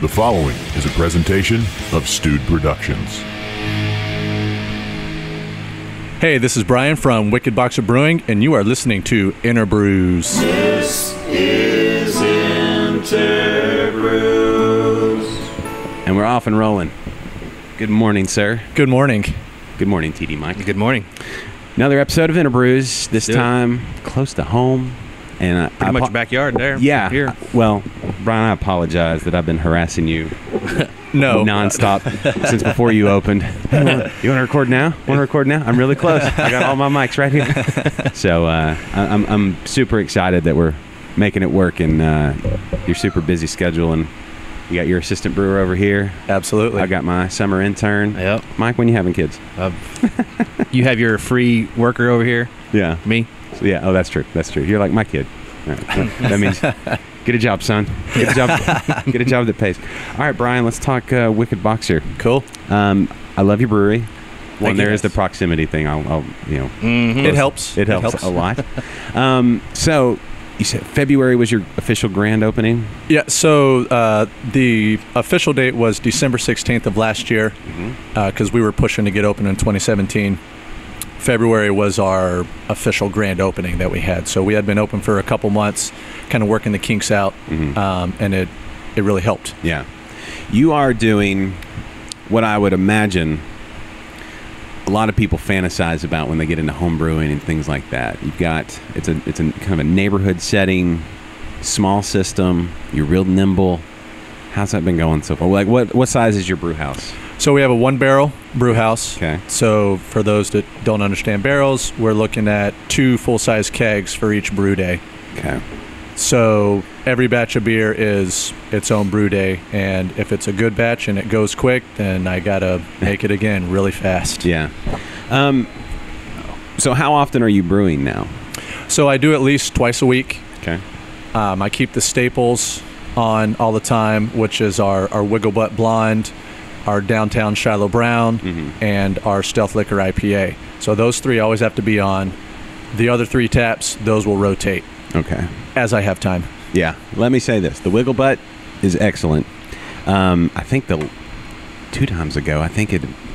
The following is a presentation of Stude Productions. Hey, this is Brian from Wicked Boxer Brewing, and you are listening to InterBrews. This is InterBrews. And we're off and rolling. Good morning, sir. Good morning. Good morning, TD Mike. Good morning. Another episode of InterBrews, this time close to home. And Pretty much backyard there. Yeah. Here. Well, Brian, I apologize that I've been harassing you nonstop since before you opened. Hey, you want to record now? I'm really close. I got all my mics right here. So I'm super excited that we're making it work in your super busy schedule. And you got your assistant brewer over here. Absolutely. I got my summer intern. Yep. Mike, when are you having kids? You have your free worker over here. Yeah. Me. Yeah. Oh, that's true. That's true. You're like my kid. All right. That means get a job, son. Get a job. Get a job that pays. All right, Brian. Let's talk Wicked Boxer. Cool. I love your brewery. Well, there is the proximity thing. I'll you know. Mm-hmm. It helps a lot. So you said February was your official grand opening. Yeah. So the official date was December 16th of last year, because we were pushing to get open in 2017. February was our official grand opening that we had. So we had been open for a couple months, kind of working the kinks out, and it really helped. Yeah. You are doing what I would imagine a lot of people fantasize about when they get into home brewing and things like that. You've got, it's a kind of a neighborhood setting, small system, you're real nimble. How's that been going so far? Like, what size is your brew house? So we have a one-barrel brew house. Okay. So for those that don't understand barrels, we're looking at 2 full-size kegs for each brew day. Okay. So every batch of beer is its own brew day, and if it's a good batch and it goes quick, then I gotta make it again really fast. Yeah. So how often are you brewing now? So I do at least twice a week. Okay. I keep the staples on all the time, which is our Wiggle Butt Blonde, our Downtown Shiloh Brown, and our Stealth Liquor IPA. So those 3 always have to be on. The other 3 taps, those will rotate. Okay. As I have time. Yeah. Let me say this. The Wiggle Butt is excellent. I think 2 times ago,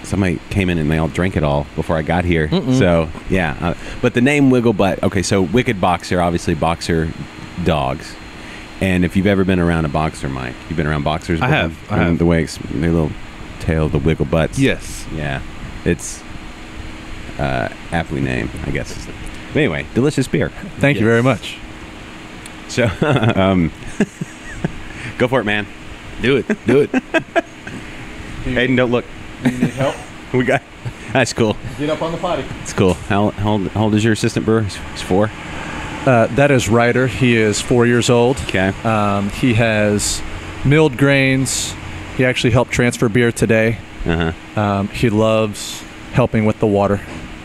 somebody came in and they all drank it all before I got here. So, yeah. But the name Wiggle Butt, okay, so Wicked Boxer, obviously boxer dogs. And if you've ever been around a boxer, Mike, you've been around boxers before? I have. The way their little tail, the wiggle butts. Yes. Yeah. It's aptly named, I guess. But anyway, delicious beer. Thank you very much. So, go for it, man. Do it. Hayden, don't look. You need help? That's cool. Get up on the potty. It's cool. How old is your assistant brewer? He's 4. That is Ryder. He is 4 years old. Okay. He has milled grains. He actually helped transfer beer today. He loves helping with the water.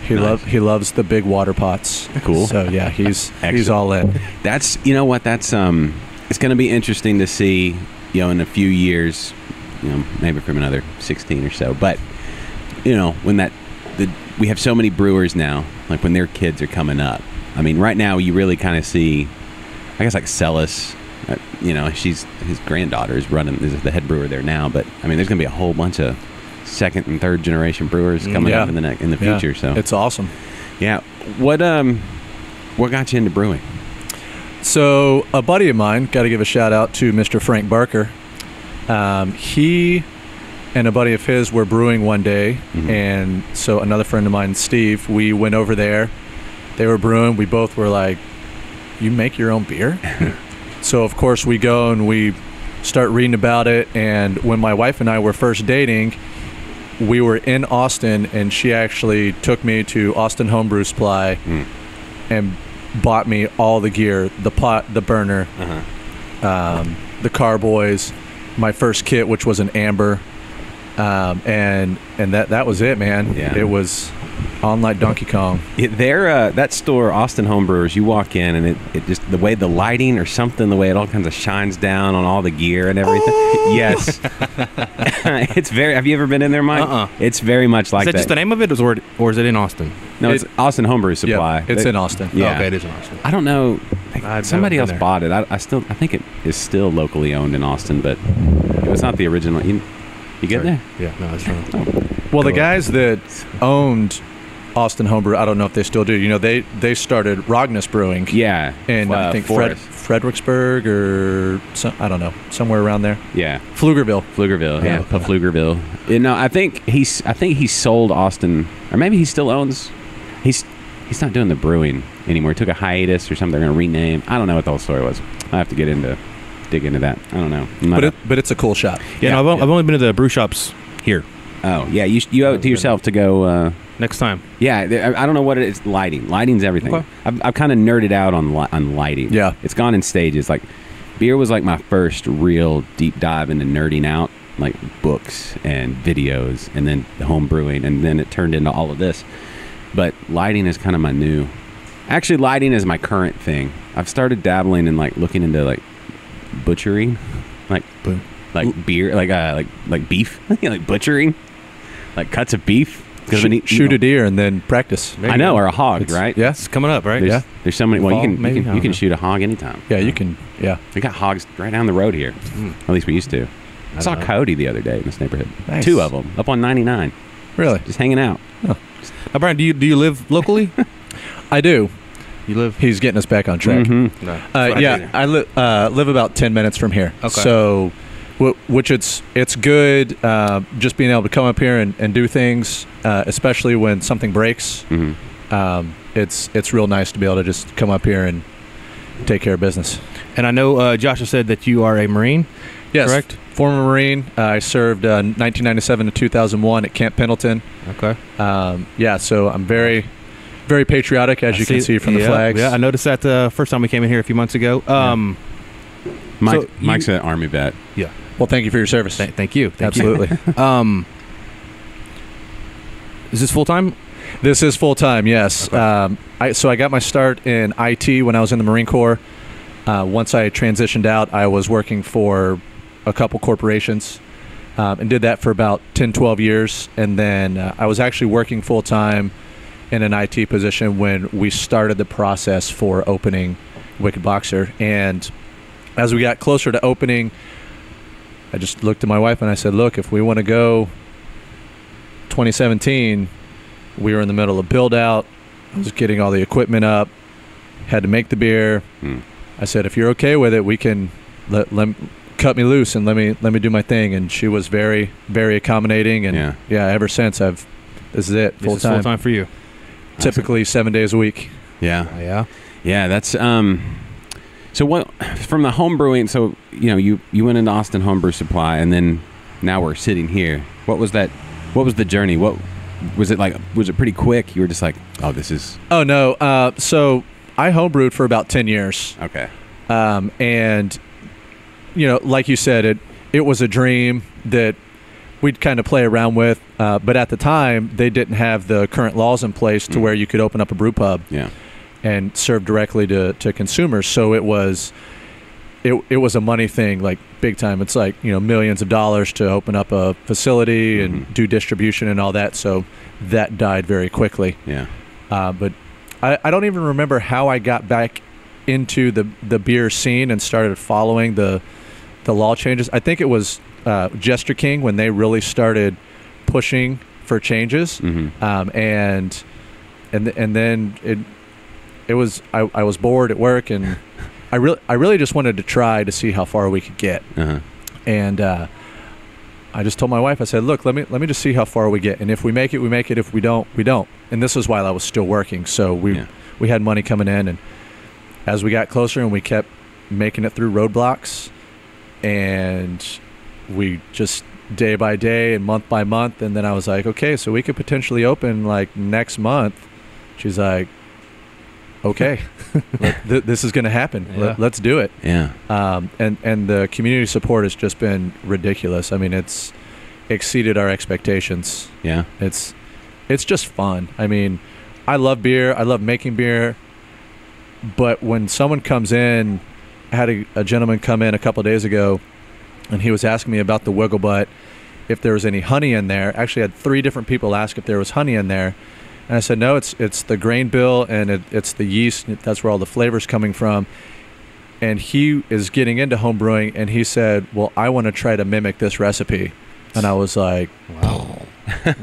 He loves the big water pots. Cool. So yeah, he's all in. That's, you know what, that's it's going to be interesting to see, you know, in a few years, you know, maybe from another 16 or so. But you know, when we have so many brewers now, like when their kids are coming up. I mean, right now you really kind of see, I guess, like Celis. You know, his granddaughter is the head brewer there now. But I mean, there's going to be a whole bunch of second and third generation brewers coming up in the future. So it's awesome. Yeah. What got you into brewing? So a buddy of mine, got to give a shout out to Mr. Frank Barker. He and a buddy of his were brewing one day, and so another friend of mine, Steve, we went over there. They were brewing. We both were like, "You make your own beer?" So of course we go and we start reading about it. And when my wife and I were first dating, we were in Austin, and she actually took me to Austin Homebrew Supply and bought me all the gear: the pot, the burner, the carboys, my first kit, which was an amber, and that was it, man. Yeah. It was on like Donkey Kong. That store, Austin Homebrewers, you walk in and it just, the way the lighting or something, the way it all kind of shines down on all the gear and everything. Oh! Yes. Have you ever been in there, Mike? It's very much like that. Is that just the name of it, or is it in Austin? No, it's Austin Homebrew Supply. Yeah, it's in Austin. Yeah. Oh, okay, it is in Austin. I don't know. Somebody else bought it. I think it is still locally owned in Austin, but It's not the original. You get there? Yeah, no, that's wrong. Well, the guys that owned Austin Homebrew, I don't know if they still do. You know, they started Rognus Brewing. Yeah. And I think Fredericksburg or I don't know, somewhere around there. Yeah. Pflugerville. Yeah, Pflugerville. You know, I think he sold Austin, or maybe he still owns. He's not doing the brewing anymore. He took a hiatus or something. They're going to rename. I don't know what the whole story was. I have to dig into that. I don't know. But it's a cool shop. Yeah, no, I've only been to the brew shops here. Oh, yeah. You owe it to yourself to go. Next time. Yeah. I don't know what it is. Lighting. Lighting's everything. Okay. I've kind of nerded out on lighting. Yeah. It's gone in stages. Like, beer was like my first real deep dive into nerding out, like books and videos and then home brewing. And then it turned into all of this. But lighting is kind of my new. Actually, lighting is my current thing. I've started dabbling in like looking into like butchering, like beer, like beef, like butchering, like cuts of beef. Shoot a deer and then practice. Maybe. I know, or a hog, right? Yeah, it's coming up, right? There's so many. Well, you can shoot a hog anytime. Yeah, you can. Yeah, we got hogs right down the road here. At least we used to. I saw a coyote the other day in this neighborhood. Nice. Two of them up on 99. Really? Just hanging out. Oh. Now, Brian, do you live locally? I do. You live? He's getting us back on track. Mm-hmm. No, I live about 10 minutes from here. Okay. So, which it's good just being able to come up here and do things, especially when something breaks. Mm-hmm. It's real nice to be able to just come up here and take care of business. And I know Joshua said that you are a Marine. Yes. Correct? Former Marine. I served 1997 to 2001 at Camp Pendleton. Okay. So I'm very, very patriotic, as you can see from the flags. Yeah, I noticed that the first time we came in here a few months ago. Mike's an Army vet. Yeah. Well, thank you for your service. Thank you. Absolutely. Is this full-time? This is full-time, yes. Okay. So I got my start in IT when I was in the Marine Corps. Once I transitioned out, I was working for a couple corporations and did that for about 10, 12 years. And then I was actually working full-time in an IT position when we started the process for opening Wicked Boxer. And as we got closer to opening, I just looked at my wife and I said, look, if we want to go 2017, we were in the middle of build-out. I was getting all the equipment up, had to make the beer. I said, if you're okay with it, we can cut me loose and let me do my thing. And she was very, very accommodating. And ever since this is it, full time. This is full time for you. Typically 7 days a week. Yeah. Yeah. Yeah. That's, so what, from the home brewing, so, you know, you went into Austin Homebrew Supply and then now we're sitting here. What was that? What was the journey? What was it like? Was it pretty quick? You were just like, oh, this is. Oh no. So I homebrewed for about 10 years. Okay. And, you know, like you said, it was a dream that we'd kind of play around with. But at the time, they didn't have the current laws in place to where you could open up a brew pub and serve directly to consumers. So it was a money thing, like big time. It's like, you know, millions of dollars to open up a facility and do distribution and all that. So that died very quickly. Yeah. But I don't even remember how I got back into the beer scene and started following the law changes. I think it was Jester King when they really started pushing for changes, and then it was I was bored at work and I really just wanted to try to see how far we could get, and I just told my wife, I said, look, let me just see how far we get. And if we make it, we make it. If we don't, we don't. And this was while I was still working. So we had money coming in. And as we got closer and we kept making it through roadblocks, and we just day by day and month by month. And then I was like, okay, so we could potentially open like next month. She's like, okay, this is going to happen. Yeah. Let's do it. Yeah. And the community support has just been ridiculous. I mean, it's exceeded our expectations. Yeah. It's just fun. I mean, I love beer. I love making beer. But when someone comes in, I had a gentleman come in a couple of days ago, and he was asking me about the Wiggle Butt, if there was any honey in there. Actually, I had three different people ask if there was honey in there. And I said, no, it's the grain bill and it's the yeast. That's where all the flavor's coming from. and he is getting into home brewing, and he said, well, I want to try to mimic this recipe. And I was like, wow.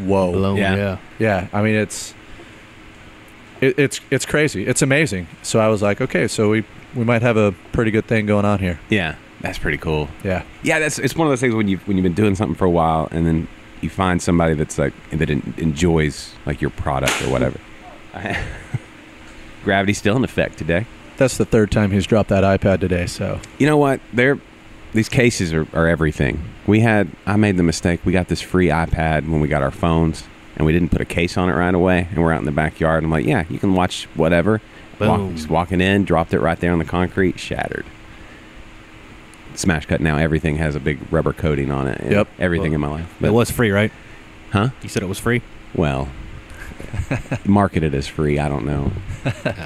Whoa. Blown, yeah. I mean, it's crazy. It's amazing. So I was like, okay, so we might have a pretty good thing going on here. Yeah. That's pretty cool. Yeah. Yeah, it's one of those things when you've been doing something for a while and then you find somebody that's like that enjoys like your product or whatever. Gravity's still in effect today. That's the third time he's dropped that iPad today, so. You know what? These cases are everything. I made the mistake. We got this free iPad when we got our phones, and we didn't put a case on it right away, and we're out in the backyard, and I'm like, yeah, you can watch whatever. Just walking in, dropped it right there on the concrete, shattered. Smash cut, now everything has a big rubber coating on it. Yep. Everything in my life. But it was free, right? Huh? You said it was free? Well, marketed as free. I don't know.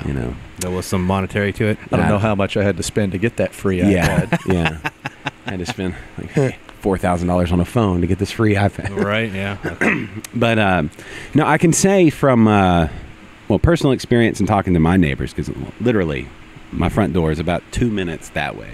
You know. There was some monetary to it. I don't know how much I had to spend to get that free iPad. Yeah. I had to spend like $4,000 on a phone to get this free iPad. Right, yeah. But, no, I can say from, personal experience and talking to my neighbors, because literally my front door is about 2 minutes that way.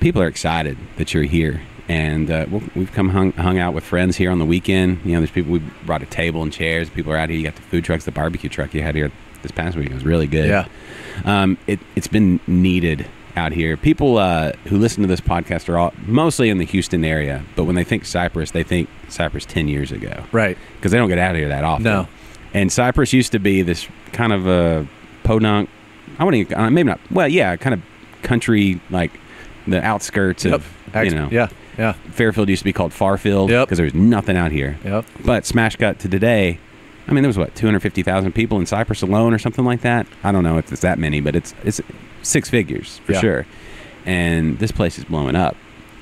People are excited that you're here. And we've come hung out with friends here on the weekend. You know, there's people, we brought a table and chairs. People are out here. You got the food trucks, the barbecue truck you had here this past week. It was really good. Yeah. It's been needed out here. People who listen to this podcast are all mostly in the Houston area, but when they think Cypress 10 years ago. Right. Because they don't get out of here that often. No. And Cypress used to be this kind of a podunk, kind of country, like the outskirts of, Yeah. Fairfield used to be called Farfield because there was nothing out here. Yep. But smash cut to today, I mean, there was 250,000 people in Cypress alone or something like that. I don't know if it's that many, but it's six figures for sure. And this place is blowing up,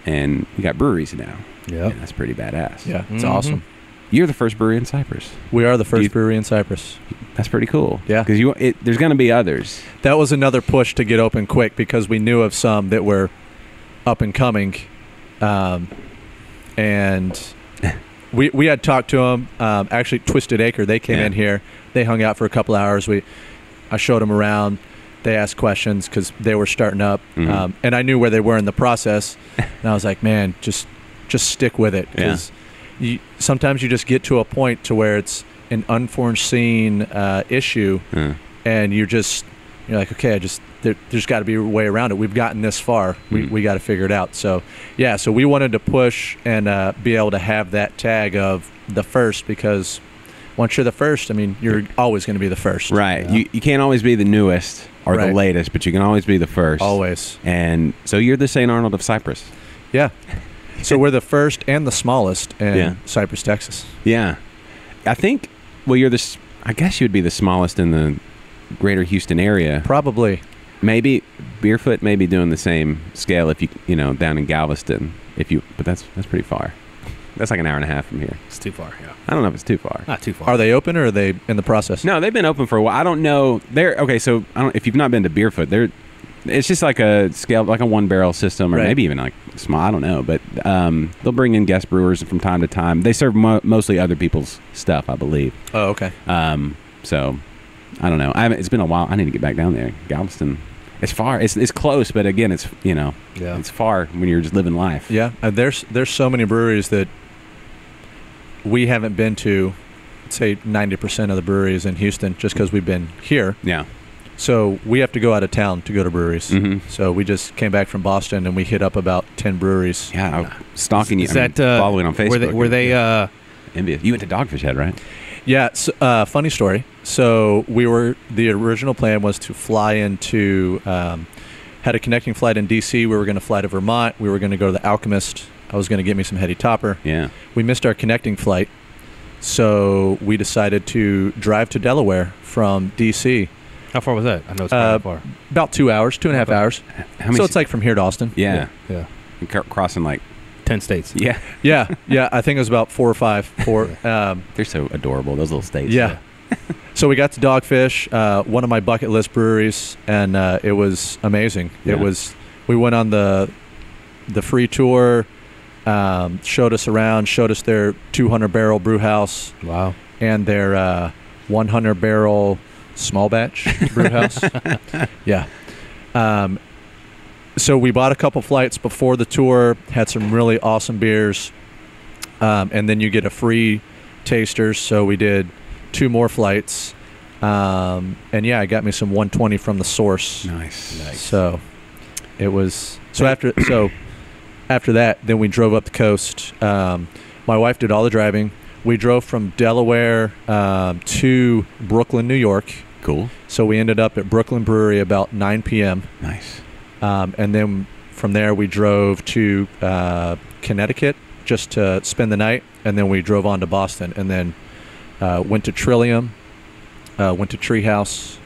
and we got breweries now. Yeah, that's pretty badass. Yeah, it's awesome. You're the first brewery in Cypress. We are the first brewery in Cypress. That's pretty cool. Yeah, because there's going to be others. That was another push to get open quick because we knew of some that were up and coming. And we had talked to them. Actually, Twisted Acre, they came in here. They hung out for a couple hours. I showed them around. They asked questions because they were starting up. And I knew where they were in the process. And I was like, man, just stick with it. Because sometimes you just get to a point to where it's an unforeseen issue. And you're like, okay, there's got to be a way around it. We've gotten this far. We got to figure it out. So, yeah, so we wanted to push and be able to have that tag of the first because once you're the first, I mean, you're always going to be the first. Right. You know? You can't always be the newest or the latest, but you can always be the first. Always. And so you're the St. Arnold of Cypress. Yeah. So we're the first and the smallest in Cypress, Texas. Yeah. I think, I guess you would be the smallest in the greater Houston area. Probably. Maybe Beerfoot may be doing the same scale if you know down in Galveston but that's pretty far. That's like an hour and a half from here. It's too far. Yeah, I don't know if it's too far. Not too far. Are they open or are they in the process? No, they've been open for a while. I don't know. If you've not been to Beerfoot, it's just like a scale, like a one barrel system, or maybe even like small. I don't know, but they'll bring in guest brewers from time to time. They serve mostly other people's stuff, I believe. Oh, okay. So. I don't know. It's been a while. I need to get back down there. Galveston. It's far. It's close, but again, it's it's far when you're just living life. Yeah. There's so many breweries that we haven't been to. I'd say 90% of the breweries in Houston, just because we've been here. Yeah. So we have to go out of town to go to breweries. Mm-hmm. So we just came back from Boston and we hit up about 10 breweries. Yeah. Stalking you. Following on Facebook. Were they envious? You went to Dogfish Head, right? Yeah, funny story. So the original plan was to fly into, had a connecting flight in D.C. We were going to fly to Vermont. We were going to go to The Alchemist. I was going to get me some Heady Topper. Yeah. We missed our connecting flight, so we decided to drive to Delaware from D.C. How far was that? I know it's kind of far. About 2 hours, 2.5 hours. So it's like from here to Austin. Yeah. Yeah. Yeah. Crossing 10 states. Yeah. Yeah. I think it was about 4 or 5. They're so adorable, those little states. Yeah. So we got to Dogfish, one of my bucket list breweries, and it was amazing. Yeah. We went on the free tour, showed us around, showed us their 200 barrel brew house. Wow. And their 100 barrel small batch brew house. Yeah. So we bought a couple flights before the tour, had some really awesome beers, and then you get a free taster. So we did 2 more flights, and yeah, I got me some 120 from the source. Nice. Nice. So it was so after that, then we drove up the coast. My wife did all the driving. We drove from Delaware to Brooklyn, New York. Cool. So we ended up at Brooklyn Brewery about 9 p.m. Nice. And then from there, we drove to Connecticut just to spend the night. And then we drove on to Boston, and then went to Trillium, went to Treehouse.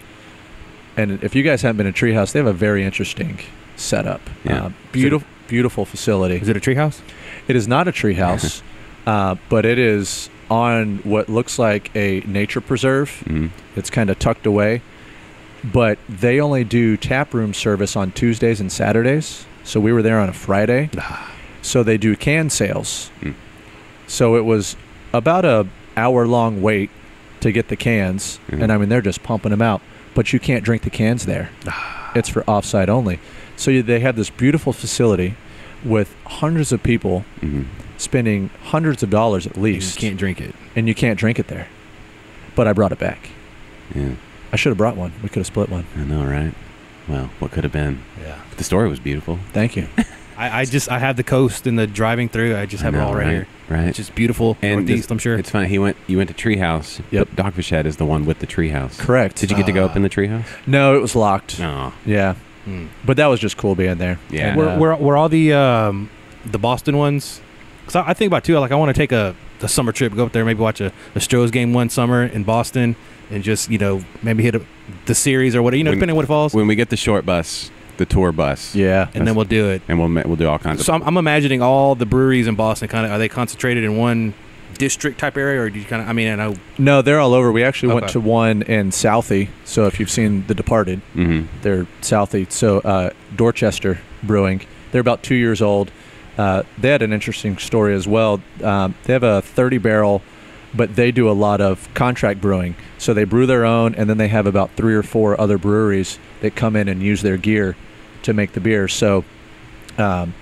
And if you guys haven't been to Treehouse, they have a very interesting setup. Yeah. Beautiful facility. Is it a treehouse? It is not a treehouse, but it is on what looks like a nature preserve. Mm. It's kind of tucked away. But they only do tap room service on Tuesdays and Saturdays. So we were there on a Friday. So they do can sales. Mm. So it was about an hour-long wait to get the cans. Mm. And, I mean, they're just pumping them out. But you can't drink the cans there. It's for offsite only. So they have this beautiful facility with hundreds of people spending hundreds of dollars at least. And you can't drink it. And you can't drink it there. But I brought it back. Yeah. I should have brought one. We could have split one. I know, right? Well, what could have been? Yeah. But the story was beautiful. Thank you. I have the coast and the driving through. I just have it all right here. Right. It's just beautiful. And northeast, I'm sure. It's funny. You went to Treehouse. Yep. Dogfish Head is the one with the treehouse. Correct. Did you get to go up in the treehouse? No, it was locked. Oh. Yeah. Mm. But that was just cool being there. Yeah. Were all the Boston ones? Because I think about, too, like I want to take a summer trip, go up there, maybe watch a Astros game one summer in Boston and just, you know, maybe hit the series or whatever, you know, depending on what it falls. When we get the short bus, the tour bus. Yeah. And then we'll do it. And we'll do all kinds of. So I'm imagining all the breweries in Boston kind of, are they concentrated in one district type area, or do you kind of, I mean, I know. No, they're all over. We actually went to one in Southie. So if you've seen The Departed, they're Southie. So Dorchester Brewing, they're about 2 years old. They had an interesting story as well. They have a 30-barrel, but they do a lot of contract brewing. So they brew their own, and then they have about 3 or 4 other breweries that come in and use their gear to make the beer. So, and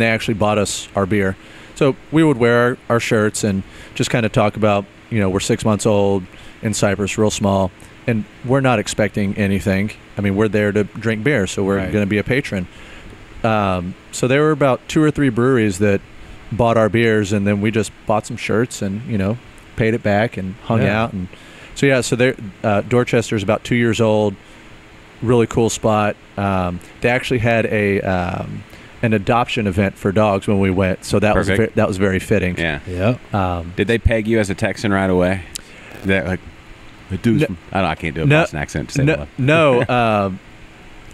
they actually bought us our beer. So we would wear our shirts and just kind of talk about, you know, we're 6 months old in Cypress, real small, and we're not expecting anything. I mean, we're there to drink beer, so we're going to be a patron. So there were about 2 or 3 breweries that bought our beers, and then we just bought some shirts and, you know, paid it back and hung out. And so, yeah, so Dorchester's about 2 years old, really cool spot. They actually had an adoption event for dogs when we went, so that that was very fitting. Yeah. Did they peg you as a Texan right away? They're like, I can't do a Boston accent to say that.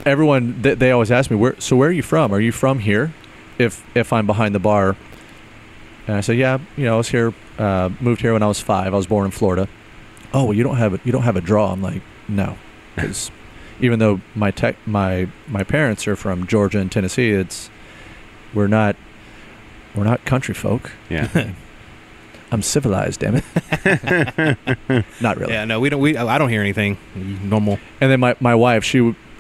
Everyone, they always ask me, where are you from? Are you from here? If I'm behind the bar. And I say, yeah, you know, I was here, moved here when I was 5. I was born in Florida. Oh, well, you don't have a draw. I'm like, no. Because even though my parents are from Georgia and Tennessee, we're not country folk. Yeah. I'm civilized, damn it. Not really. Yeah, no, I don't hear anything normal. And then my wife,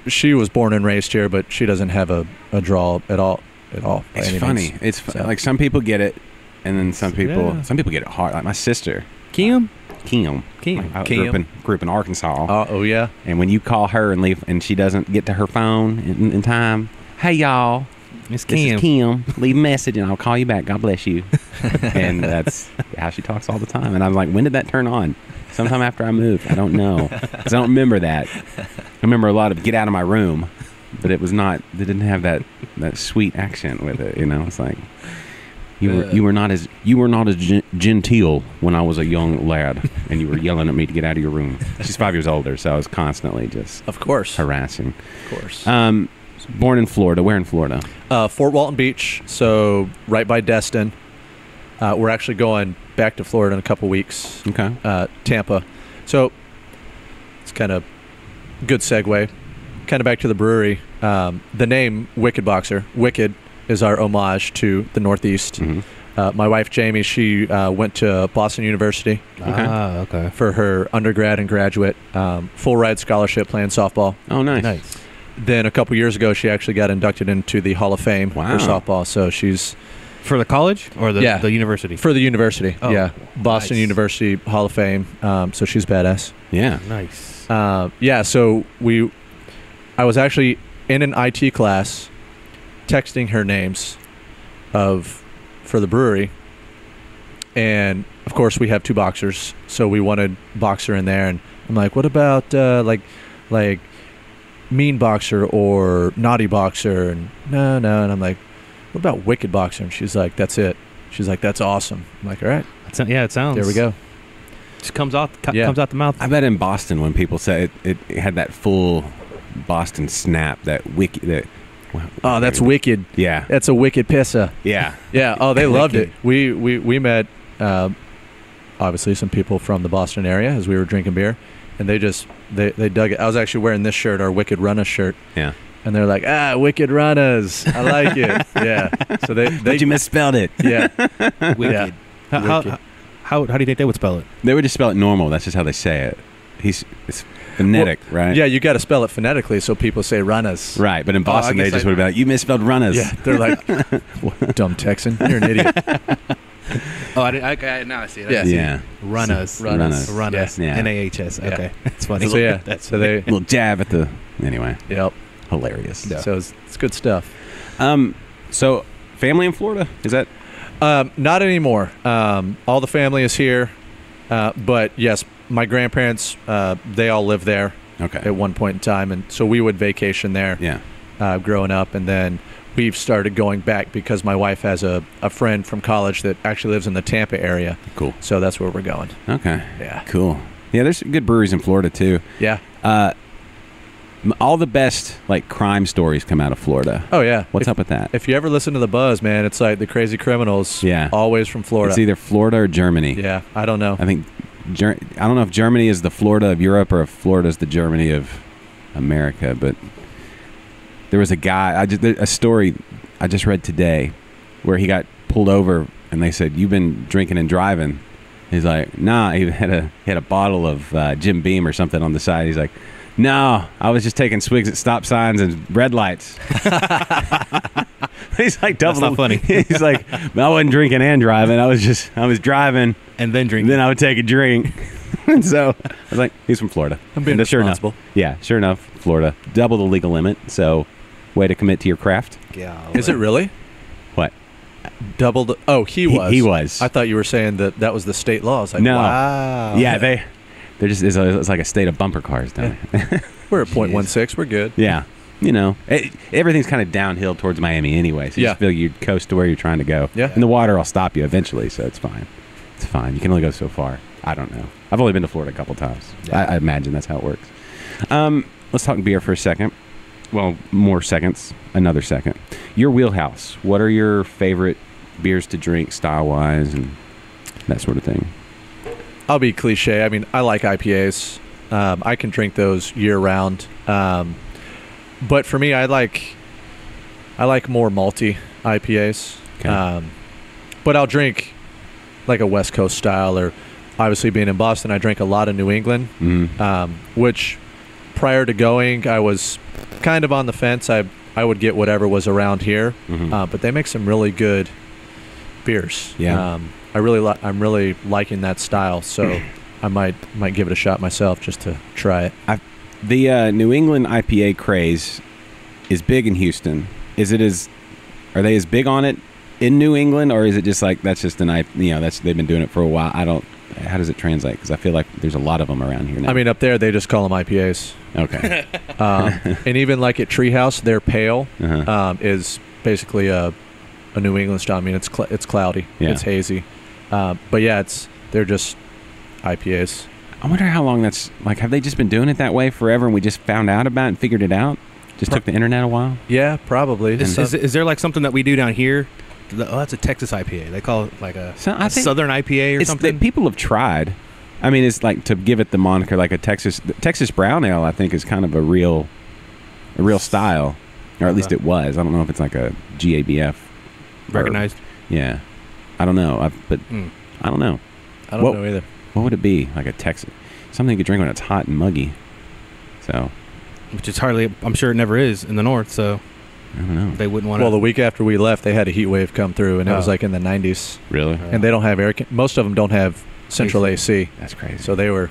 she was born and raised here, but she doesn't have a drawl at all. It's funny. It's like some people get it, and then some people get it hard. Like my sister, Kim. I grew up in Arkansas. Oh yeah. And when you call her and leave, and she doesn't get to her phone in time, hey y'all, it's Kim. This is Kim. Leave a message, and I'll call you back. God bless you. And that's how she talks all the time. And I'm like, when did that turn on? Sometime after I moved. I don't know. Because I don't remember that. I remember a lot of get out of my room, but it was not, they didn't have that sweet accent with it, you know? It's like, you were not as genteel when I was a young lad, and you were yelling at me to get out of your room. She's 5 years older, so I was constantly just harassing. Of course. Born in Florida. Where in Florida? Fort Walton Beach, so right by Destin. We're actually going back to Florida in a couple weeks. Okay. Tampa. So it's kind of good segue. Kind of back to the brewery. The name Wicked Boxer. Wicked is our homage to the Northeast. Mm-hmm. My wife, Jamie, she went to Boston University for her undergrad and graduate. Full ride scholarship playing softball. Oh, nice. Then a couple years ago, she actually got inducted into the Hall of Fame for softball. So she's for the college or the university? For the university. Oh, yeah, Boston University Hall of Fame. So she's badass. Yeah, nice. Yeah. So I was actually in an IT class, texting her names for the brewery, and of course we have two Boxers, so we wanted Boxer in there, and I'm like, what about like Mean Boxer or Naughty Boxer? And no, and I'm like, what about Wicked Boxer? And she's like, that's it. She's like, that's awesome. I'm like, all right. Yeah, it sounds. There we go. Just comes out the mouth. I bet in Boston when people say it had that full Boston snap, that wicked. Oh, that's wicked. Yeah. That's a wicked pissa. Yeah. Yeah. Oh, they loved it. We met obviously some people from the Boston area as we were drinking beer, and they dug it. I was actually wearing this shirt, our Wicked Runner shirt. Yeah. And they're like, Wicked Runners. I like it. Yeah. So but you misspelled it. Yeah. Wicked. Yeah. How do you think they would spell it? They would just spell it normal. That's just how they say it. It's phonetic, right? Yeah, you got to spell it phonetically so people say runners. Right, but in Boston, they just would have been like, you misspelled runners. Yeah, they're like, dumb Texan, you're an idiot. Now I see it. Yeah. Runners. Runners. NAHS. Okay. That's funny. So, yeah. That's a little jab at the... Anyway. Yep. Hilarious. Yeah. So it's good stuff. So family in Florida, is that? Not anymore. All the family is here. But yes, my grandparents, they all lived there at one point in time. And so we would vacation there growing up. And then we've started going back because my wife has a friend from college that actually lives in the Tampa area. Cool. So that's where we're going. Okay. Yeah. Cool. Yeah, there's good breweries in Florida too. Yeah. All the best crime stories come out of Florida. Oh yeah, what's up with that? If you ever listen to The Buzz, man, it's like the crazy criminals. Yeah, always from Florida. It's either Florida or Germany. Yeah, I don't know. I think I don't know if Germany is the Florida of Europe or if Florida is the Germany of America. But there was a guy. A story I just read today where he got pulled over and they said, "You've been drinking and driving." He's like, "Nah," he had a bottle of Jim Beam or something on the side. He's like, "No, I was just taking swigs at stop signs and red lights." He's like, double. That's not funny. He's like, I wasn't drinking and driving. I was driving and then drinking. Then I would take a drink. And so I was like, he's from Florida. I'm being responsible. Sure enough, Florida, double the legal limit. So, way to commit to your craft. Yeah. Is it really? What? Double the? Oh, he was. I thought you were saying that was the state law. I was like, no. Wow. Yeah, it's like a state of bumper cars down there. We're at 0.16. We're good. Yeah. You know, everything's kind of downhill towards Miami anyway. So you just feel you'd coast to where you're trying to go. Yeah. And the water will stop you eventually, so it's fine. It's fine. You can only go so far. I don't know. I've only been to Florida a couple times. Yeah. I imagine that's how it works. Let's talk beer for a second. Well, more seconds. Another second. Your wheelhouse. What are your favorite beers to drink style-wise and that sort of thing? I'll be cliche. I mean, I like IPAs. I can drink those year round. But for me, I like more malty IPAs. Okay. But I'll drink like a West Coast style, or obviously being in Boston, I drank a lot of New England, which prior to going, I was kind of on the fence. I would get whatever was around here, but they make some really good beers. Yeah. I'm really liking that style, so I might give it a shot myself just to try it. The New England IPA craze is big in Houston. Are they as big on it in New England, or is it just like that's just they've been doing it for a while? How does it translate? Because I feel like there's a lot of them around here now. I mean, up there they just call them IPAs. Okay. And even like at Treehouse, their pale is basically a New England style. I mean, it's cloudy, it's hazy, but yeah, they're just IPAs. I wonder how long that's like. Have they just been doing it that way forever, and we just found out about it and figured it out? Just took the internet a while. Yeah, probably. Is there like something that we do down here? That's a Texas IPA. They call it like a Southern IPA or something. People have tried. I mean, it's like to give it the moniker like a Texas Brown Ale. I think is kind of a real style, or at least it was. I don't know if it's like a GABF. Recognized? Yeah. I don't know. I don't know. I don't know either. What would it be? Like a Texas. Something you could drink when it's hot and muggy. So which is hardly, I'm sure it never is in the north, so I don't know. They wouldn't want to. Well, the week after we left, they had a heat wave come through, and it was like in the 90s. Really? And they don't have air. Most of them don't have central AC. That's crazy. So they were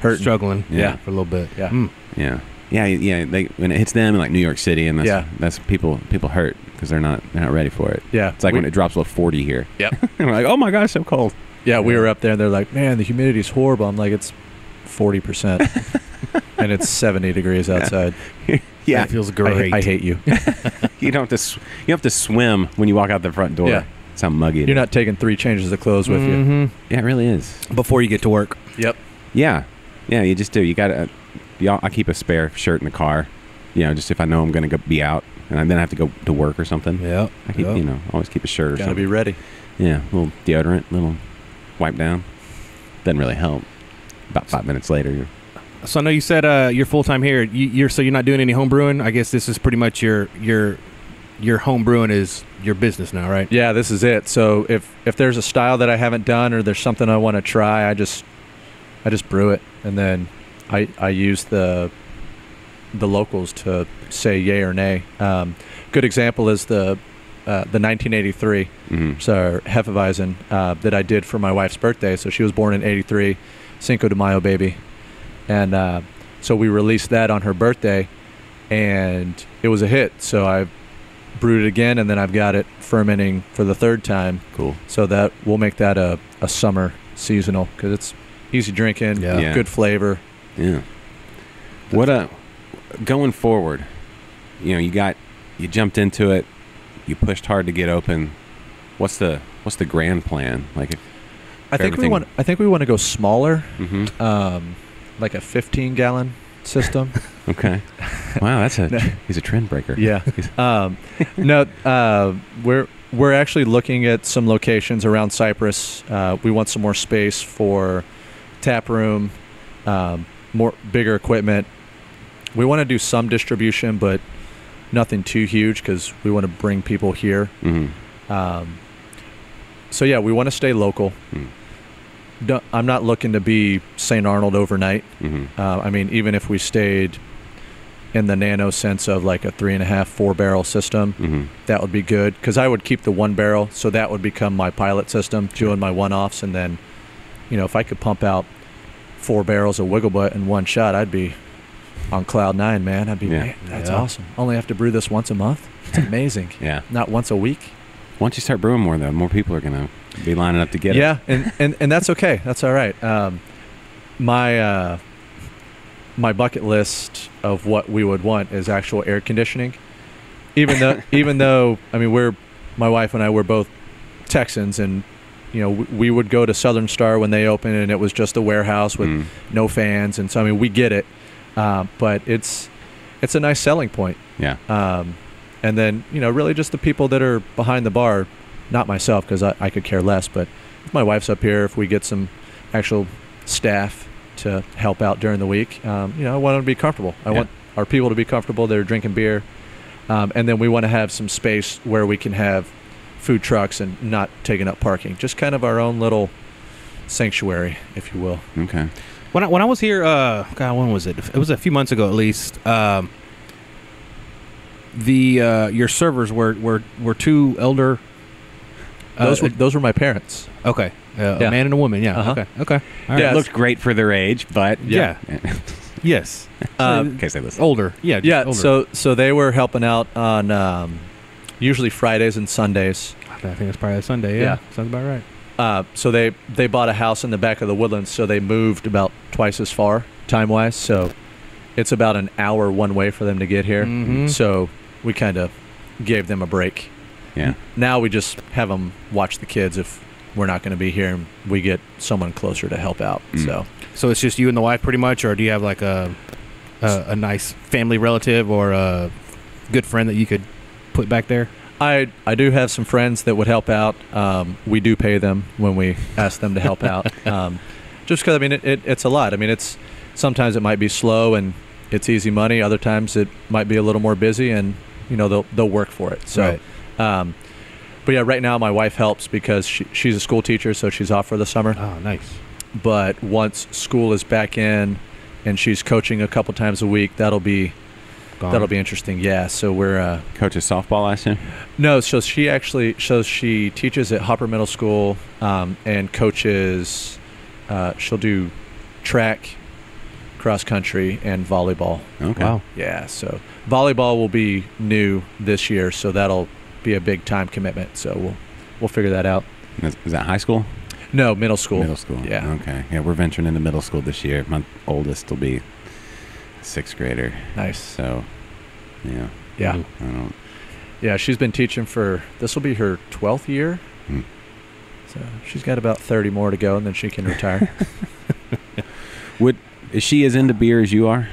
hurting. Struggling. Yeah. For a little bit. Yeah. Mm. Yeah. Yeah. Yeah. They, when it hits them in like New York City, and that's people hurt because they're not ready for it. Yeah. It's like when it drops below 40 here. Yep. And we're like, oh my gosh, so cold. Yeah. We were up there, and they're like, man, the humidity's horrible. I'm like, it's 40%. And it's 70 degrees outside. Yeah, it feels great. I hate you. you have to swim when you walk out the front door. Yeah. That's how muggy it is. You're not taking three changes of clothes with you. Yeah, it really is. Before you get to work. Yep. Yeah. Yeah, you just do. You got to. I keep a spare shirt in the car, you know, just if I know I'm going to be out, and then I have to go to work or something. Yeah. I keep, you know, always keep a shirt or something. Got to be ready. Yeah, a little deodorant, a little wipe down. Doesn't really help. About 5 minutes later, you're. So I know you said you're full time here. You're not doing any home brewing. I guess this is pretty much your home brewing is your business now, right? Yeah, this is it. So if there's a style that I haven't done or there's something I want to try, I just brew it, and then I use the locals to say yay or nay. Good example is the 1983, so Hefeweizen that I did for my wife's birthday. So she was born in '83, Cinco de Mayo baby. And so we released that on her birthday, and it was a hit. So I brewed it again, and then I've got it fermenting for the third time. Cool. So that we'll make that a summer seasonal because it's easy drinking, good flavor. Yeah. What going forward, you know, you jumped into it, you pushed hard to get open. What's the grand plan? Like, I think we want to go smaller. Mm-hmm. Like a 15-gallon system. Okay. Wow, he's a trend breaker. Yeah. No, we're actually looking at some locations around Cypress. We want some more space for tap room, more bigger equipment. We want to do some distribution, but nothing too huge because we want to bring people here. Mm-hmm. So yeah, we want to stay local. Mm. I'm not looking to be St. Arnold overnight. Mm-hmm. I mean, even if we stayed in the nano sense of like a 3.5, 4-barrel system, mm-hmm. that would be good because I would keep the 1 barrel. So that would become my pilot system, doing my one-offs. And then, you know, if I could pump out 4 barrels of Wiggle Butt in one shot, I'd be on cloud nine, man. I'd be, man, that's awesome. Only have to brew this once a month. It's amazing. Yeah. Not once a week. Once you start brewing more, though, more people are going to be lining up to get it. Yeah, and that's okay. That's all right. My bucket list of what we would want is actual air conditioning. Even though, I mean, my wife and I were both Texans, and you know, we would go to Southern Star when they opened, and it was just a warehouse with no fans, and so I mean, we get it, but it's a nice selling point. Yeah. And then, you know, really just the people that are behind the bar, not myself because I could care less, but if my wife's up here, if we get some actual staff to help out during the week, you know, I want them to be comfortable. I want our people to be comfortable. They're drinking beer. And then we want to have some space where we can have food trucks and not taking up parking. Just kind of our own little sanctuary, if you will. Okay. When I was here, God, when was it? It was a few months ago at least. Your servers were two elder. Those were my parents. Okay, a man and a woman. Yeah. Uh-huh. Okay. Right. Yeah, it looked great for their age, but yes. In case they listen. Older. Yeah. Yeah. Older. So they were helping out on usually Fridays and Sundays. I think it's probably a Sunday. Yeah. Sounds about right. So they bought a house in the back of the Woodlands, so they moved about twice as far time wise. So. It's about an hour one way for them to get here. Mm-hmm. So we kind of gave them a break. Yeah. Now we just have them watch the kids if we're not going to be here, and we get someone closer to help out. Mm. So it's just you and the wife pretty much, or do you have like a nice family relative or a good friend that you could put back there? I do have some friends that would help out. We do pay them when we ask them to help out. Just because, I mean, it's a lot. I mean, it's sometimes it might be slow and it's easy money. Other times it might be a little more busy, and you know they'll work for it. So, but yeah, right now my wife helps because she's a school teacher, so she's off for the summer. Oh, nice. But once school is back in, and she's coaching a couple times a week. That'll be interesting. Yeah. So we're coaches softball, I assume. No. So she actually teaches at Hopper Middle School and coaches. She'll do track, cross country, and volleyball. Okay. Wow. Yeah. So volleyball will be new this year, so that'll be a big time commitment. So we'll figure that out. Is that high school? No, middle school. Middle school. Yeah. Okay. Yeah, we're venturing into middle school this year. My oldest will be a sixth grader. Nice. So, yeah. Yeah. I don't. Yeah, she's been teaching for, this will be her 12th year. Hmm. So she's got about 30 more to go, and then she can retire. Is she as into beer as you are?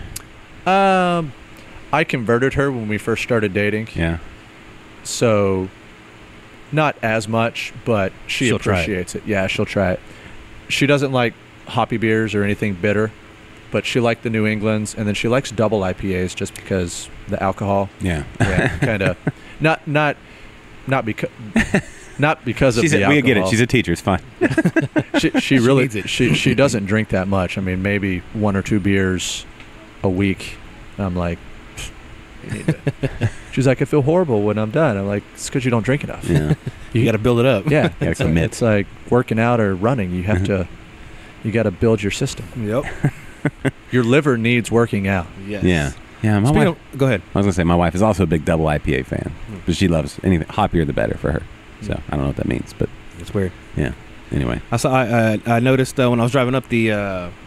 I converted her when we first started dating. Yeah. So, not as much, but she'll appreciates it. Yeah, she'll try it. She doesn't like hoppy beers or anything bitter, but she liked the New Englands, and then she likes double IPAs just because the alcohol. Yeah, yeah, kind of. Not because of the alcohol. We get it. She's a teacher. It's fine. she really needs it. She doesn't drink that much. I mean, maybe one or two beers a week. I'm like. She's like, I feel horrible when I'm done. I'm like, it's because you don't drink enough. Yeah. You got to build it up. Yeah. Commit. It's like working out or running. You have to, you got to build your system. Yep. Your liver needs working out. Yes. Yeah. Yeah. My wife, go ahead. I was going to say, my wife is also a big double IPA fan, but she loves anything. Hoppier the better for her. So I don't know what that means, but. It's weird. Yeah. Anyway. I noticed when I was driving up the,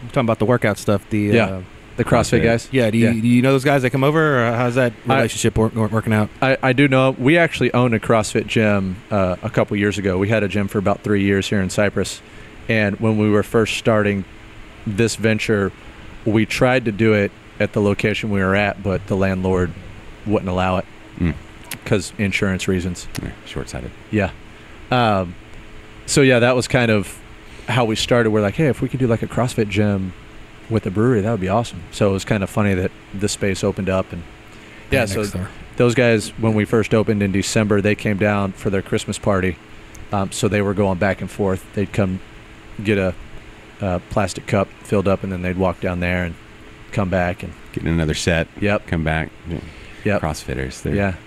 talking about the workout stuff, the CrossFit guys? Yeah. Do you know those guys that come over? Or how's that relationship working out? I do know. We actually owned a CrossFit gym a couple years ago. We had a gym for about 3 years here in Cypress. And when we were first starting this venture, we tried to do it at the location we were at, but the landlord wouldn't allow it because insurance reasons. Yeah, short-sighted. Yeah. So, yeah, that was kind of how we started. We're like, hey, if we could do like a CrossFit gym with a brewery, that would be awesome. So it was kind of funny that this space opened up, and yeah, so those guys, when we first opened in December, they came down for their Christmas party. So they were going back and forth. They'd come get a plastic cup filled up, and then they'd walk down there and come back and get another set. Yep. Come back. Yep. CrossFitters. They're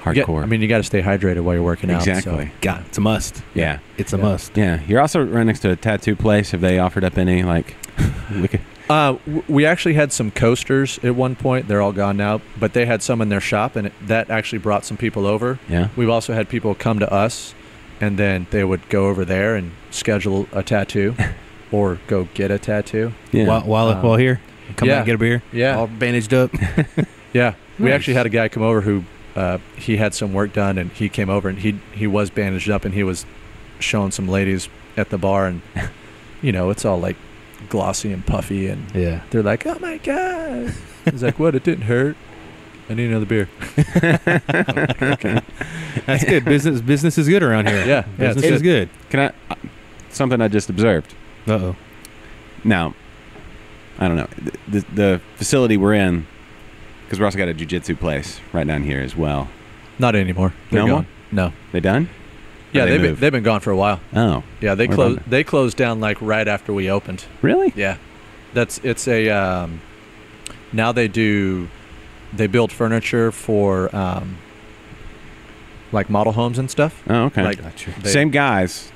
hardcore. I mean, you got to stay hydrated while you're working out. Exactly. So. God, it's a must. Yeah. It's a must. Yeah. You're also right next to a tattoo place. Have they offered up any like? We actually had some coasters at one point. They're all gone now, but they had some in their shop, and that actually brought some people over. Yeah. We've also had people come to us, and then they would go over there and schedule a tattoo or go get a tattoo. Yeah. While here. Come out and get a beer. Yeah. All bandaged up. Yeah. We actually had a guy come over who he had some work done, and he came over, and he was bandaged up, and he was showing some ladies at the bar, and, you know, it's all like glossy and puffy, and they're like, oh my god. He's like, what? It didn't hurt. I need another beer. Okay. That's good. Business is good around here. Yeah, business is good. Can I something I just observed? Uh-oh. Now I don't know, the facility we're in, because we're also got a jiu-jitsu place right down here as well. Not anymore. They're gone. No, they done. Yeah, they've been gone for a while. Oh. Yeah, they closed down like right after we opened. Really? Yeah. It's a now they build furniture for like model homes and stuff. Oh, okay. Like, gotcha. Same guys.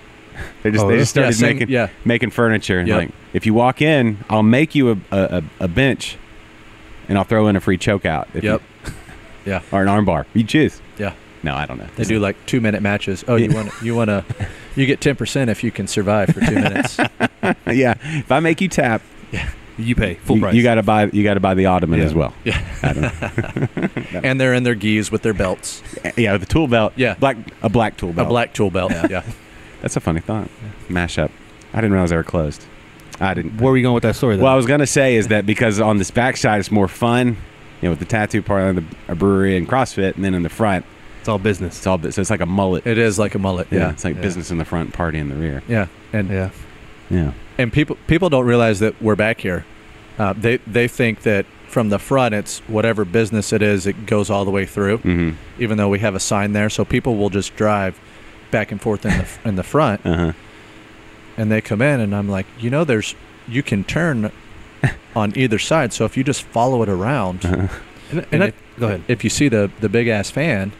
They just started making furniture, and like, if you walk in, I'll make you a bench, and I'll throw in a free chokeout. Yeah. Or an armbar. You choose. Yeah. No, I don't know. They do like 2-minute matches. Oh, you get 10% if you can survive for 2 minutes. Yeah. If I make you tap, you pay full price. You gotta buy the ottoman as well. Yeah. I don't know. And they're in their gis with their belts. Yeah, with the tool belt. Yeah. A black tool belt. A black tool belt. Yeah. That's a funny thought. Yeah. Mashup. I didn't realize they were closed. I didn't. Where were you going with that story though? Well, I was gonna say is that because on this backside it's more fun, you know, with the tattoo part of a brewery and CrossFit, and then in the front it's all business. It's all business. So it's like a mullet. It is like a mullet. Yeah. It's like business in the front, party in the rear. Yeah. And and people don't realize that we're back here. They think that from the front it's whatever business it is, it goes all the way through. Mm-hmm. Even though we have a sign there, so people will just drive back and forth in the front. And they come in, and I'm like, you know, you can turn on either side. So if you just follow it around, if you see the big ass fan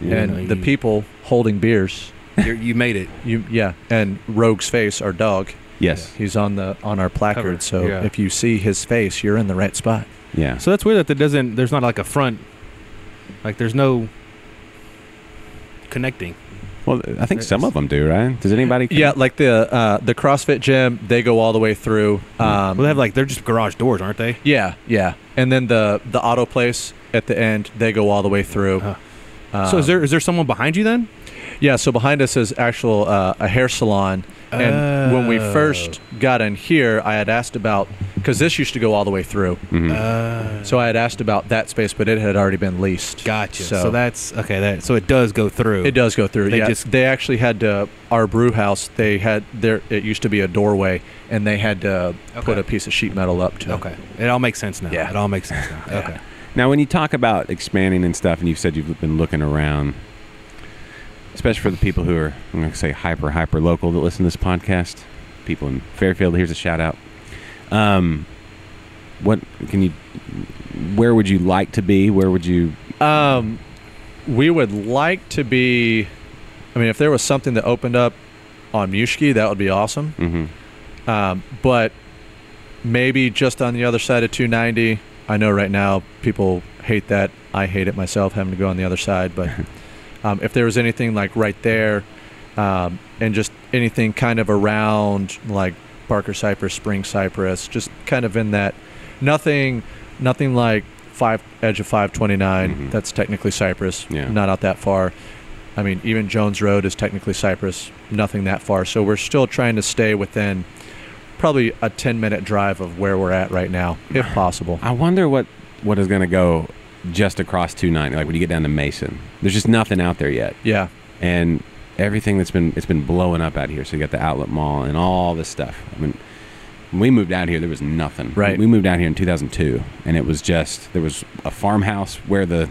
and the people holding beers, you made it. And Rogue's face, our dog. Yes, he's on our placard. Cover. So if you see his face, you're in the right spot. Yeah. So that's weird that there doesn't. There's not like a front. Like there's no connecting. Well, I think some of them do, right? Does anybody? Yeah, like the CrossFit gym, they go all the way through. Well, they have like they're just garage doors, aren't they? Yeah, yeah. And then the auto place at the end, they go all the way through. So is there someone behind you then? Yeah. So behind us is actual a hair salon. And when we first got in here, I had asked about, because this used to go all the way through. Mm-hmm. So I had asked about that space, but it had already been leased. Gotcha. So that's, okay, so it does go through. It does go through. They actually had to, our brew house, they had, it used to be a doorway, and they had to put a piece of sheet metal up to it. Okay. It all makes sense now. Yeah. It all makes sense now. Okay. Now, when you talk about expanding and stuff, and you've said you've been looking around, especially for the people who are, I'm going to say, hyper local that listen to this podcast. People in Fairfield, here's a shout out. Where would you like to be? Where would you? We would like to be. I mean, if there was something that opened up on Muskie, that would be awesome. Mm-hmm. But maybe just on the other side of 290. I know right now people hate that. I hate it myself, having to go on the other side, but. If there was anything like right there, and just anything kind of around like Barker Cypress, Spring Cypress, just kind of in that, nothing like edge of 529. Mm-hmm. That's technically Cypress. Yeah. Not out that far. I mean, even Jones Road is technically Cypress. Nothing that far. So we're still trying to stay within probably a 10-minute drive of where we're at right now, if possible. I wonder what is going to go just across 290, like when you get down to Mason. There's just nothing out there yet. Yeah. And everything it's been blowing up out here. So you got the Outlet Mall and all this stuff. I mean, when we moved out here, there was nothing. Right. We moved out here in 2002, and it was just, there was a farmhouse where the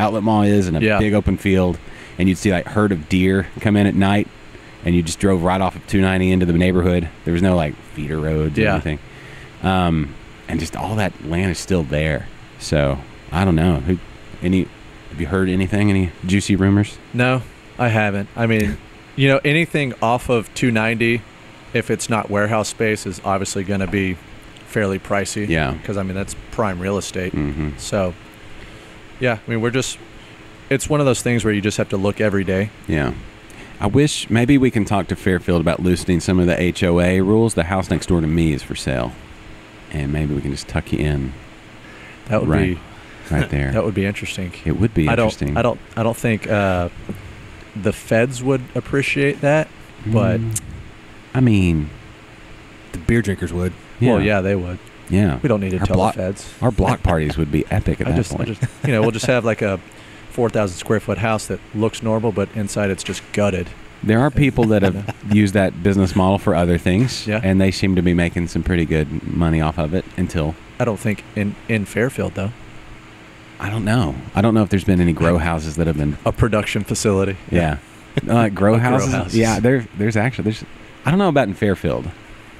Outlet Mall is and a big open field, and you'd see like herd of deer come in at night, and you just drove right off of 290 into the neighborhood. There was no like feeder roads or anything. And just all that land is still there. So I don't know. Have you heard anything? Any juicy rumors? No, I haven't. I mean, anything off of 290, if it's not warehouse space, is obviously going to be fairly pricey. Yeah. Because, I mean, that's prime real estate. Mm-hmm. So, yeah, I mean, it's one of those things where you just have to look every day. Yeah. I wish maybe we can talk to Fairfield about loosening some of the HOA rules. The house next door to me is for sale. And maybe we can just tuck you in. That would be... right there. That would be interesting. It would be interesting. I don't think the feds would appreciate that, but I mean, the beer drinkers would. Yeah. Well, yeah, they would. Yeah. We don't need to tell the feds. Our block parties would be epic at that point. We'll just have like a 4,000 square foot house that looks normal, but inside it's just gutted. There are people that have used that business model for other things, and they seem to be making some pretty good money off of it until. I don't think in Fairfield though. I don't know. I don't know if there's been any grow houses that have been a production facility. Yeah, grow houses. Yeah, there's. I don't know about in Fairfield.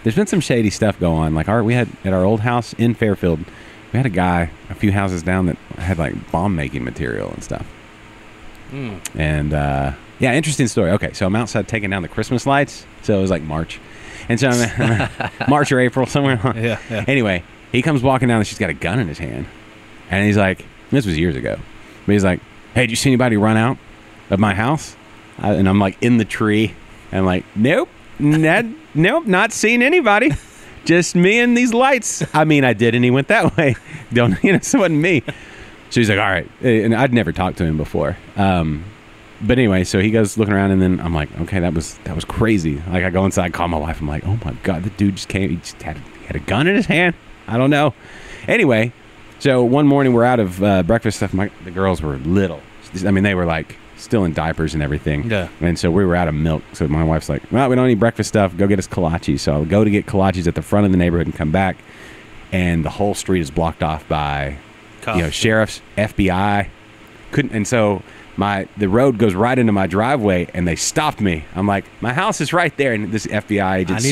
There's been some shady stuff going on. Like we had at our old house in Fairfield, we had a guy a few houses down that had like bomb making material and stuff. Mm. And interesting story. Okay, so I'm outside taking down the Christmas lights. So it was like March, and so I'm March or April somewhere. Yeah. Anyway, he comes walking down and she's got a gun in his hand, and he's like. This was years ago. But he's like, hey, did you see anybody run out of my house? And I'm like in the tree. And I'm like, nope, not seen anybody. Just me and these lights. I mean, I did, and he went that way. So it wasn't me. So he's like, all right. And I'd never talked to him before. But anyway, so he goes looking around, and then I'm like, okay, that was crazy. Like I go inside, call my wife. I'm like, oh my God, the dude just came. He had a gun in his hand. I don't know. Anyway. So one morning we're out of breakfast stuff. The girls were little. I mean, they were like still in diapers and everything. Yeah. And so we were out of milk. So my wife's like, well, we don't need breakfast stuff. Go get us kolaches. So I'll go to get kolaches at the front of the neighborhood and come back. And the whole street is blocked off by, sheriffs, FBI. And so the road goes right into my driveway, and they stopped me. I'm like, my house is right there. And this FBI agent,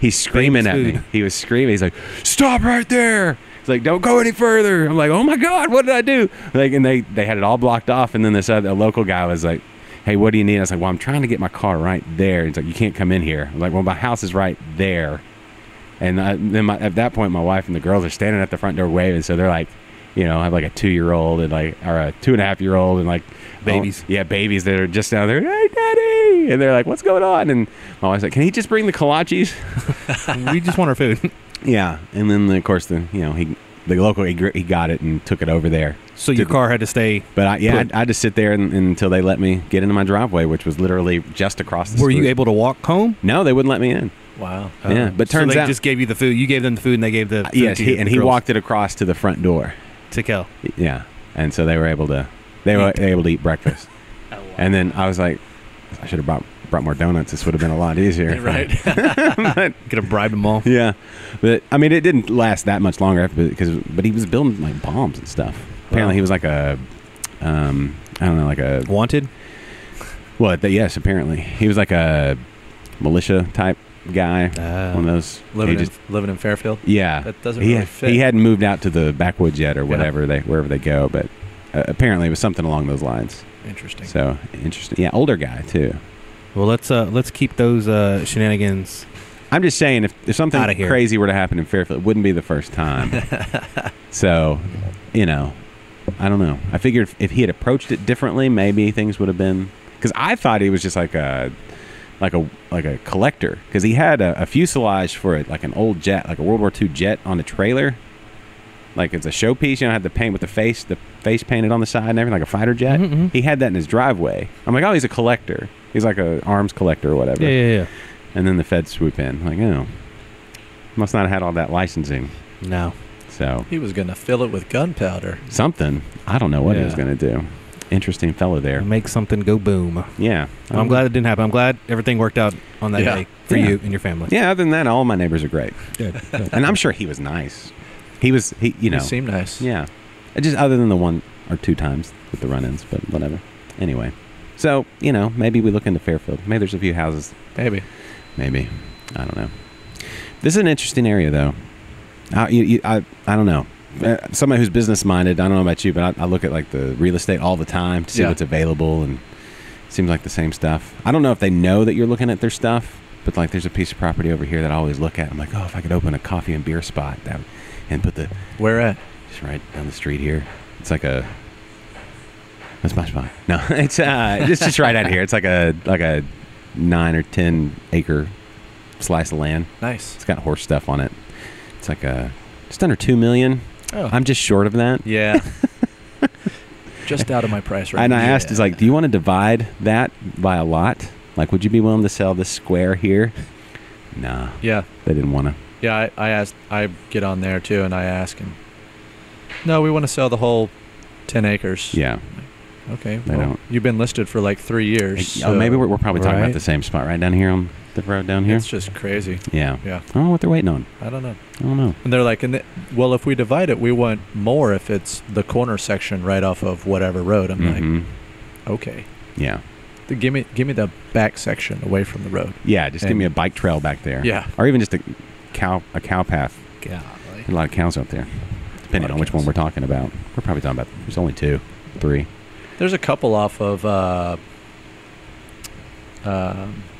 he's screaming at me. He was screaming. He's like, stop right there. He's like, don't go any further. I'm like, oh my God, what did I do? Like, and they had it all blocked off. And then this other local guy was like, hey, what do you need? I was like, well, I'm trying to get my car right there. He's like, you can't come in here. I'm like, well, my house is right there. And then at that point, my wife and the girls are standing at the front door waving. So they're like, you know, I have like a 2-year-old and like, or a 2.5-year-old and like babies. Yeah, babies that are just down there. Hey, Daddy! And they're like, what's going on? And my wife's like, can he just bring the kolaches? We just want our food. Yeah, and then of course, you know, the local he got it and took it over there. So your car had to stay. But I just sit there and until they let me get into my driveway, which was literally just across the street. Were you able to walk home? No, they wouldn't let me in. Wow. Yeah, but turns out they just gave you the food. You gave them the food, and they gave the food to you, and he walked it across to the front door. To kill. Yeah, and so they were able to eat breakfast. Oh, wow. And then I was like, I should have brought more donuts. This would have been a lot easier. Right. Could have bribed them all. Yeah, but I mean, it didn't last that much longer after, but he was building like bombs and stuff. Apparently, he was like a, I don't know, like a wanted. Well, yes, apparently he was like a militia type guy. One of those living in Fairfield. Yeah, that doesn't really fit. He hadn't moved out to the backwoods yet, or whatever wherever they go. But apparently, it was something along those lines. Interesting. So interesting. Yeah, older guy too. Well, let's keep those shenanigans. I'm just saying, if something crazy were to happen in Fairfield, it wouldn't be the first time. So, you know, I don't know. I figured if he had approached it differently, maybe things would have been. Because I thought he was just like a collector. Because he had a fuselage for it, like an old jet, like a World War II jet on a trailer. Like it's a showpiece, you know, had the paint with the face painted on the side and everything, like a fighter jet. Mm-hmm. He had that in his driveway. I'm like, oh, he's a collector. He's like an arms collector or whatever. Yeah. And then the feds swoop in. Like, oh, must not have had all that licensing. No. So he was going to fill it with gunpowder. Something. I don't know what he was going to do. Interesting fellow there. Make something go boom. Yeah. I'm glad it didn't happen. I'm glad everything worked out on that day for you and your family. Yeah, other than that, all my neighbors are great. Good. And I'm sure he was nice. He seemed nice. Yeah. Just other than the 1 or 2 times with the run-ins, but whatever. Anyway. So, you know, maybe we look into Fairfield. Maybe there's a few houses. Maybe. I don't know. This is an interesting area, though. I don't know. Somebody who's business-minded, I don't know about you, but I look at, like, the real estate all the time to see what's available, and it seems like the same stuff. I don't know if they know that you're looking at their stuff, but, like, there's a piece of property over here that I always look at. I'm like, oh, if I could open a coffee and beer spot and put the... Where at? Just right down the street here. It's like a... That's my spot. No, it's just right out here. It's like a 9 or 10 acre slice of land. Nice. It's got horse stuff on it. It's like just under $2 million. Oh. I'm just short of that. Yeah. Just out of my price range. And I asked, "Is like, do you want to divide that by a lot? Like, would you be willing to sell this square here?" Nah. Yeah. They didn't want to. Yeah, I asked. I get on there too, and I ask him. No, we want to sell the whole 10 acres. Yeah. Okay, well, you've been listed for like 3 years. So maybe we're probably talking about the same spot right down here on the road down here. It's just crazy. Yeah. Yeah. I don't know what they're waiting on. I don't know. And they're like, well, if we divide it, we want more if it's the corner section right off of whatever road. I'm like, okay. Yeah. Give me the back section away from the road. Yeah, just give me a bike trail back there. Yeah. Or even just a cow path. Golly. There's a lot of cows out there, depending on which one we're talking about. We're probably talking about, there's only 2, 3. There's a couple off of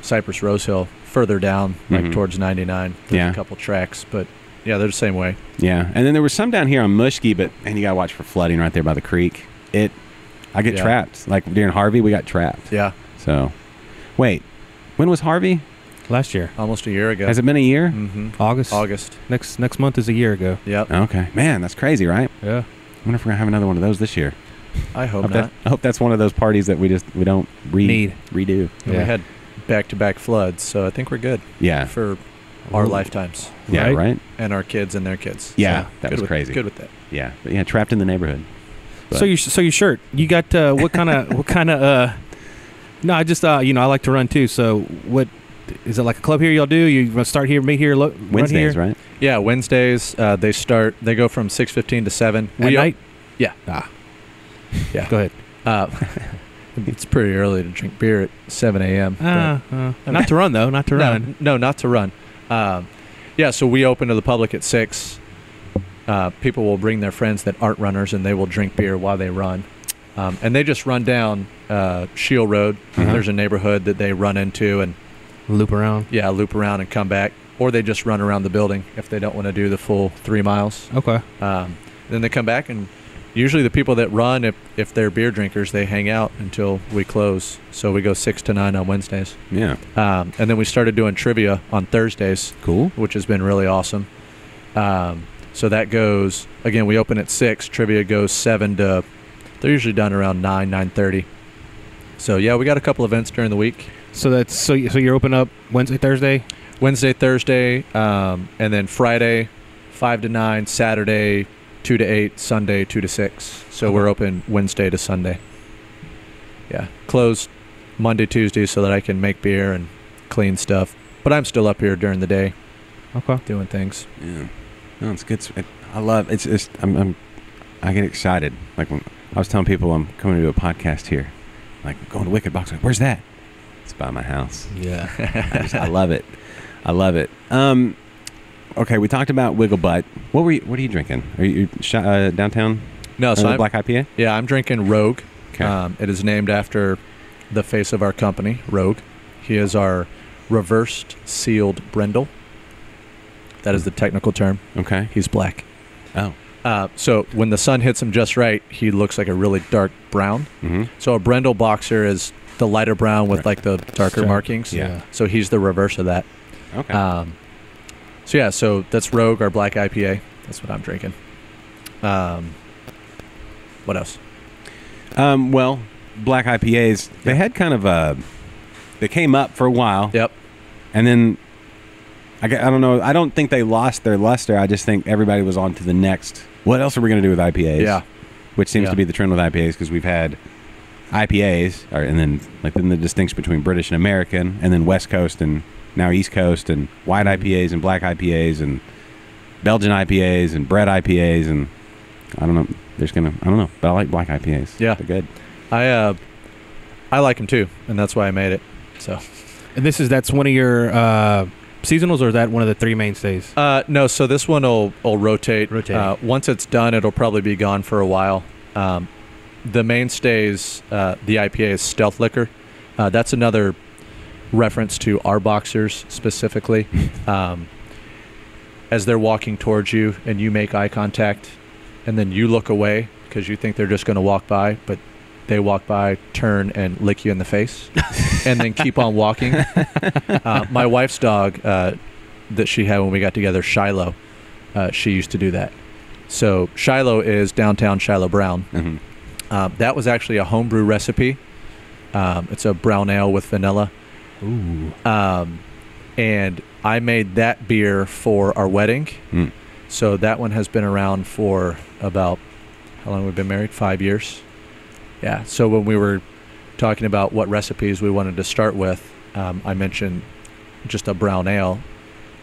Cypress Rose Hill further down, like towards 99. There's a couple tracks, but yeah, they're the same way. Yeah, and then there was some down here on Muskie, and you gotta watch for flooding right there by the creek. I get trapped. Like during Harvey, we got trapped. Yeah. So, wait, when was Harvey? Last year, almost a year ago. Has it been a year? Mm-hmm. August. Next month is a year ago. Yep. Okay, man, that's crazy, right? Yeah. I wonder if we're gonna have another one of those this year. I hope not. I hope that's one of those parties that we don't redo. Yeah. We had back-to-back floods, so I think we're good. Yeah, for our lifetimes. Yeah, right. And our kids and their kids. Yeah, so that was crazy. Good with that. Yeah, but yeah, trapped in the neighborhood. But. So your shirt, you got what kind of? No, I just I like to run too. So what is it like a club here? Y'all do you start here, meet here, Wednesdays, right? Yeah, Wednesdays. They start. They go from 6:15 to 7. At night. Yeah. Go ahead. It's pretty early to drink beer at 7 a.m. Not to run, though. Not to run. No, not to run. Yeah, so we open to the public at 6. People will bring their friends that aren't runners, and they will drink beer while they run. And they just run down Shield Road. Uh-huh. There's a neighborhood that they run into and loop around. Yeah, loop around and come back. Or they just run around the building if they don't want to do the full 3 miles. Okay. Then they come back, and usually the people that run, if they're beer drinkers, they hang out until we close. So we go 6 to 9 on Wednesdays. Yeah. And then we started doing trivia on Thursdays. Cool. Which has been really awesome. So that goes, again, we open at 6. Trivia goes 7 to, they're usually done around 9, 9:30. So, yeah, we got a couple events during the week. So that's so you're open up Wednesday, Thursday? Wednesday, Thursday, and then Friday, 5 to 9, Saturday, 2 to 8, Sunday, 2 to 6. So We're open Wednesday to Sunday. Yeah. Closed Monday, Tuesday so that I can make beer and clean stuff. But I'm still up here during the day. Okay. Doing things. Yeah. No, it's good. I love it. I get excited. Like when I was telling people I'm coming to do a podcast here. Like going to Wicked Boxer. Where's that? It's by my house. Yeah. I love it. I love it. Okay, we talked about Wiggle Butt. What are you drinking? Are you downtown? No, so black IPA? Yeah, I'm drinking Rogue. Okay. It is named after the face of our company, Rogue. He is our reversed sealed Brendel. That is the technical term. Okay. He's black. Oh. So when the sun hits him just right, he looks like a really dark brown. Mm-hmm. So a Brendel Boxer is the lighter brown with like the darker markings. Yeah. So he's the reverse of that. Okay. So that's Rogue, our black IPA. That's what I'm drinking. What else? Well, black IPAs, they had kind of a... They came up for a while. Yep. And then, I don't know. I don't think they lost their luster. I just think everybody was on to the next. What else are we going to do with IPAs? Yeah. Which seems to be the trend with IPAs because we've had IPAs, and then the distinction between British and American, and then West Coast and... Now East Coast and white IPAs and black IPAs and Belgian IPAs and bread IPAs and I don't know. I don't know, but I like black IPAs. Yeah, they're good. I like them too, and that's why I made it. So, and that's one of your seasonals, or is that one of the three mainstays? No, so this one will rotate. Once it's done, it'll probably be gone for a while. The mainstays, the IPA is Stealth Liquor. That's another reference to our boxers specifically. As they're walking towards you and you make eye contact and then you look away because you think they're just going to walk by, but they walk by, turn, and lick you in the face and then keep on walking. My wife's dog that she had when we got together, Shiloh, she used to do that. So Shiloh is Downtown Shiloh Brown. Mm-hmm. That was actually a homebrew recipe. It's a brown ale with vanilla. Ooh. And I made that beer for our wedding. Mm. So that one has been around for about, how long have we been married? 5 years. Yeah. So when we were talking about what recipes we wanted to start with, I mentioned just a brown ale.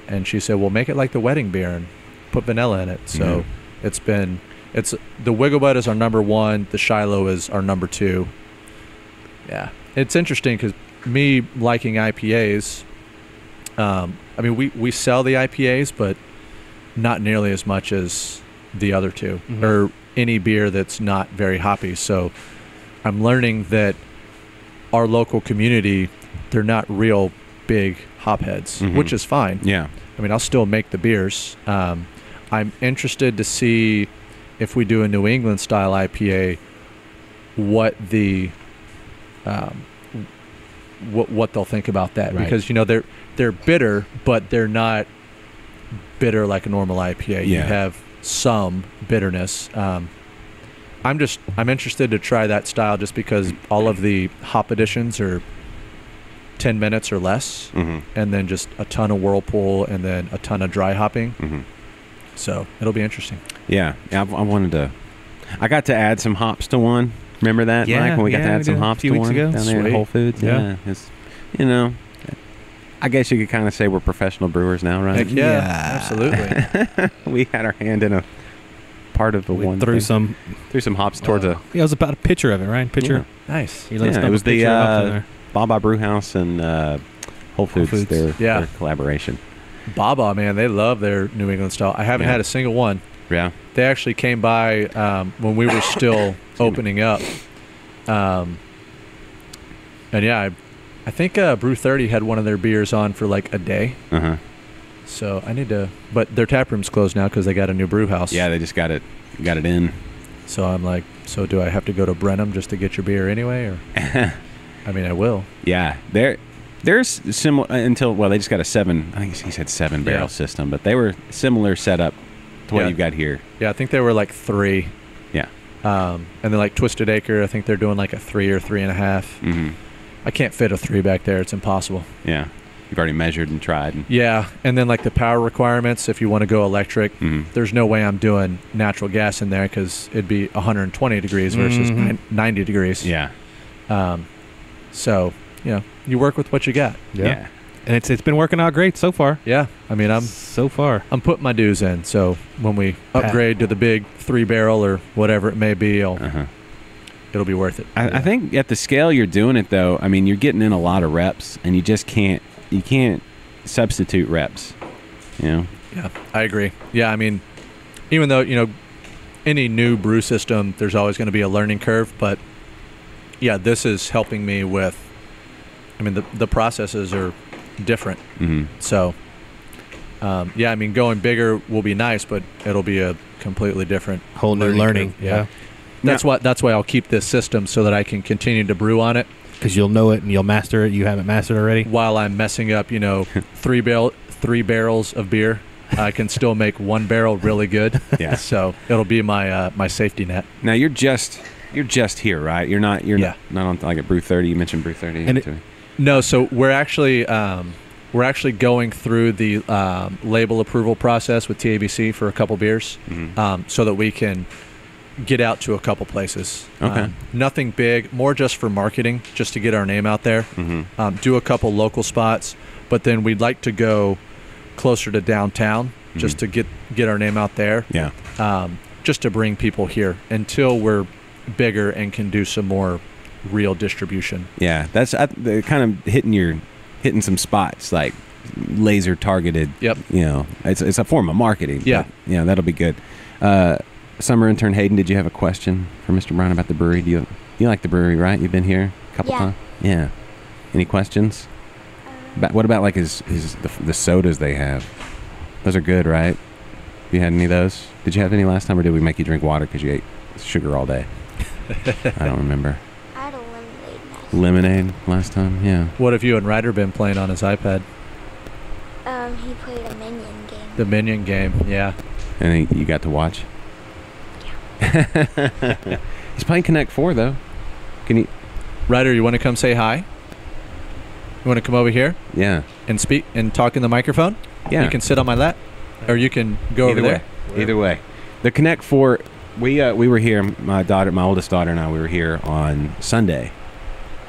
And she said, well, make it like the wedding beer and put vanilla in it. So the Wiggle Butt is our number one. The Shiloh is our number two. Yeah. It's interesting because me liking IPAs, I mean, we sell the IPAs, but not nearly as much as the other two, mm-hmm. or any beer that's not very hoppy. So I'm learning that our local community, they're not real big hopheads, mm-hmm. which is fine. Yeah. I mean, I'll still make the beers. I'm interested to see if we do a New England style IPA, what the... what they'll think about that, right? Because they're bitter, but they're not bitter like a normal IPA. Yeah. You have some bitterness. I'm interested to try that style just because all of the hop additions are 10 minutes or less, mm-hmm. and then just a ton of whirlpool and then a ton of dry hopping. Mm-hmm. So it'll be interesting. Yeah, I got to add some hops to one. Remember that, Mike, when we got to add some hops to one down there at Whole Foods? Yeah. It's, I guess you could kind of say we're professional brewers now, right? Heck yeah, absolutely. We had our hand in a part of the one. Threw some hops towards a. Yeah, it was about a pitcher of it, right? Pitcher. Yeah. Nice. Yeah, it was the Baba Brewhouse and Whole Foods. Their collaboration. Baba, man, they love their New England style. I haven't had a single one. Yeah. They actually came by when we were still opening up. And yeah, I think Brew30 had one of their beers on for like a day. Uh-huh. So I need to, but their tap room's closed now because they got a new brew house. Yeah, they just got it in. So I'm like, so do I have to go to Brenham just to get your beer anyway? Or I mean, I will. Yeah, there's similar until they just got a 7. I think he said 7 barrel system, but they were similar setup to what you've got here. Yeah, I think they were like 3. Yeah. And then like Twisted Acre, I think they're doing like a 3 or 3.5. Mm-hmm. I can't fit a 3 back there; it's impossible. Yeah. You've already measured and tried. Yeah, and then like the power requirements, if you want to go electric, there's no way I'm doing natural gas in there because it'd be 120 degrees versus 90 degrees. Yeah. So, you know, you work with what you got. Yeah. And it's been working out great so far. Yeah. I mean, I'm putting my dues in. So when we upgrade to the big 3 barrel or whatever it may be, it'll be worth it. I think at the scale you're doing it, though, I mean, you're getting in a lot of reps and you just can't. You can't substitute reps, you know? Yeah, I agree. Yeah, I mean, even though, you know, any new brew system, there's always going to be a learning curve. But, yeah, this is helping me with, I mean, the processes are different. So, yeah, I mean, going bigger will be nice, but it'll be a completely different whole new learning. Yeah. That's why I'll keep this system so that I can continue to brew on it. Because you'll know it and you'll master it. You haven't mastered already. While I'm messing up, you know, three barrels of beer, I can still make 1 barrel really good. Yeah. So it'll be my safety net. Now you're just here, right? You're not on like a Brew30. You mentioned Brew30. No, so we're actually going through the label approval process with TABC for a couple beers, so that we can get out to a couple places. Okay. Nothing big, more just for marketing, just to get our name out there. Do a couple local spots, but then we'd like to go closer to downtown just to get our name out there. Yeah. Just to bring people here until we're bigger and can do some more real distribution. Yeah, that's kind of hitting some spots like laser targeted. Yep. You know, it's a form of marketing. Yeah. But, you know, that'll be good. Summer intern Hayden, did you have a question for Mr. Brown about the brewery? You like the brewery, right? You've been here a couple times. Yeah. Any questions? What about like the sodas they have? Those are good, right? You had any of those? Did you have any last time, or did we make you drink water because you ate sugar all day? I don't remember. I had a lemonade. Lemonade last time, yeah. What have you and Ryder been playing on his iPad? He played a Minion game. The Minion game, yeah. And you got to watch. He's playing Connect 4 though. Can you, Ryder? You want to come say hi? You want to come over here? Yeah. And speak and talk in the microphone. Yeah. You can sit on my lap, or you can go over there. Either way, the Connect 4. We were here. My oldest daughter and I. We were here on Sunday,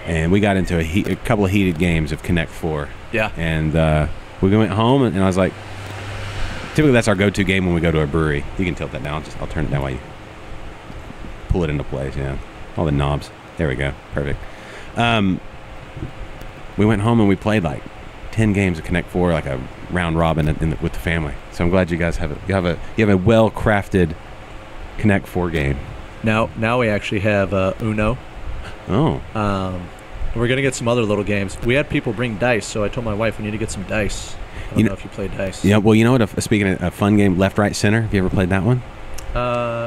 and we got into a couple of heated games of Connect 4. Yeah. And we went home, and I was like, typically that's our go-to game when we go to a brewery. You can tilt that down. I'll turn it down while you pull it into place. Yeah, all the knobs. There we go. Perfect. We went home and we played like 10 games of Connect 4, like a round robin with the family. So I'm glad you guys have you have a well crafted Connect 4 game. Now we actually have Uno. Oh. We're gonna get some other little games. We had people bring dice, so I told my wife we need to get some dice. I don't know if you played dice. Yeah. Well, you know what? Speaking of a fun game, Left Right Center. Have you ever played that one?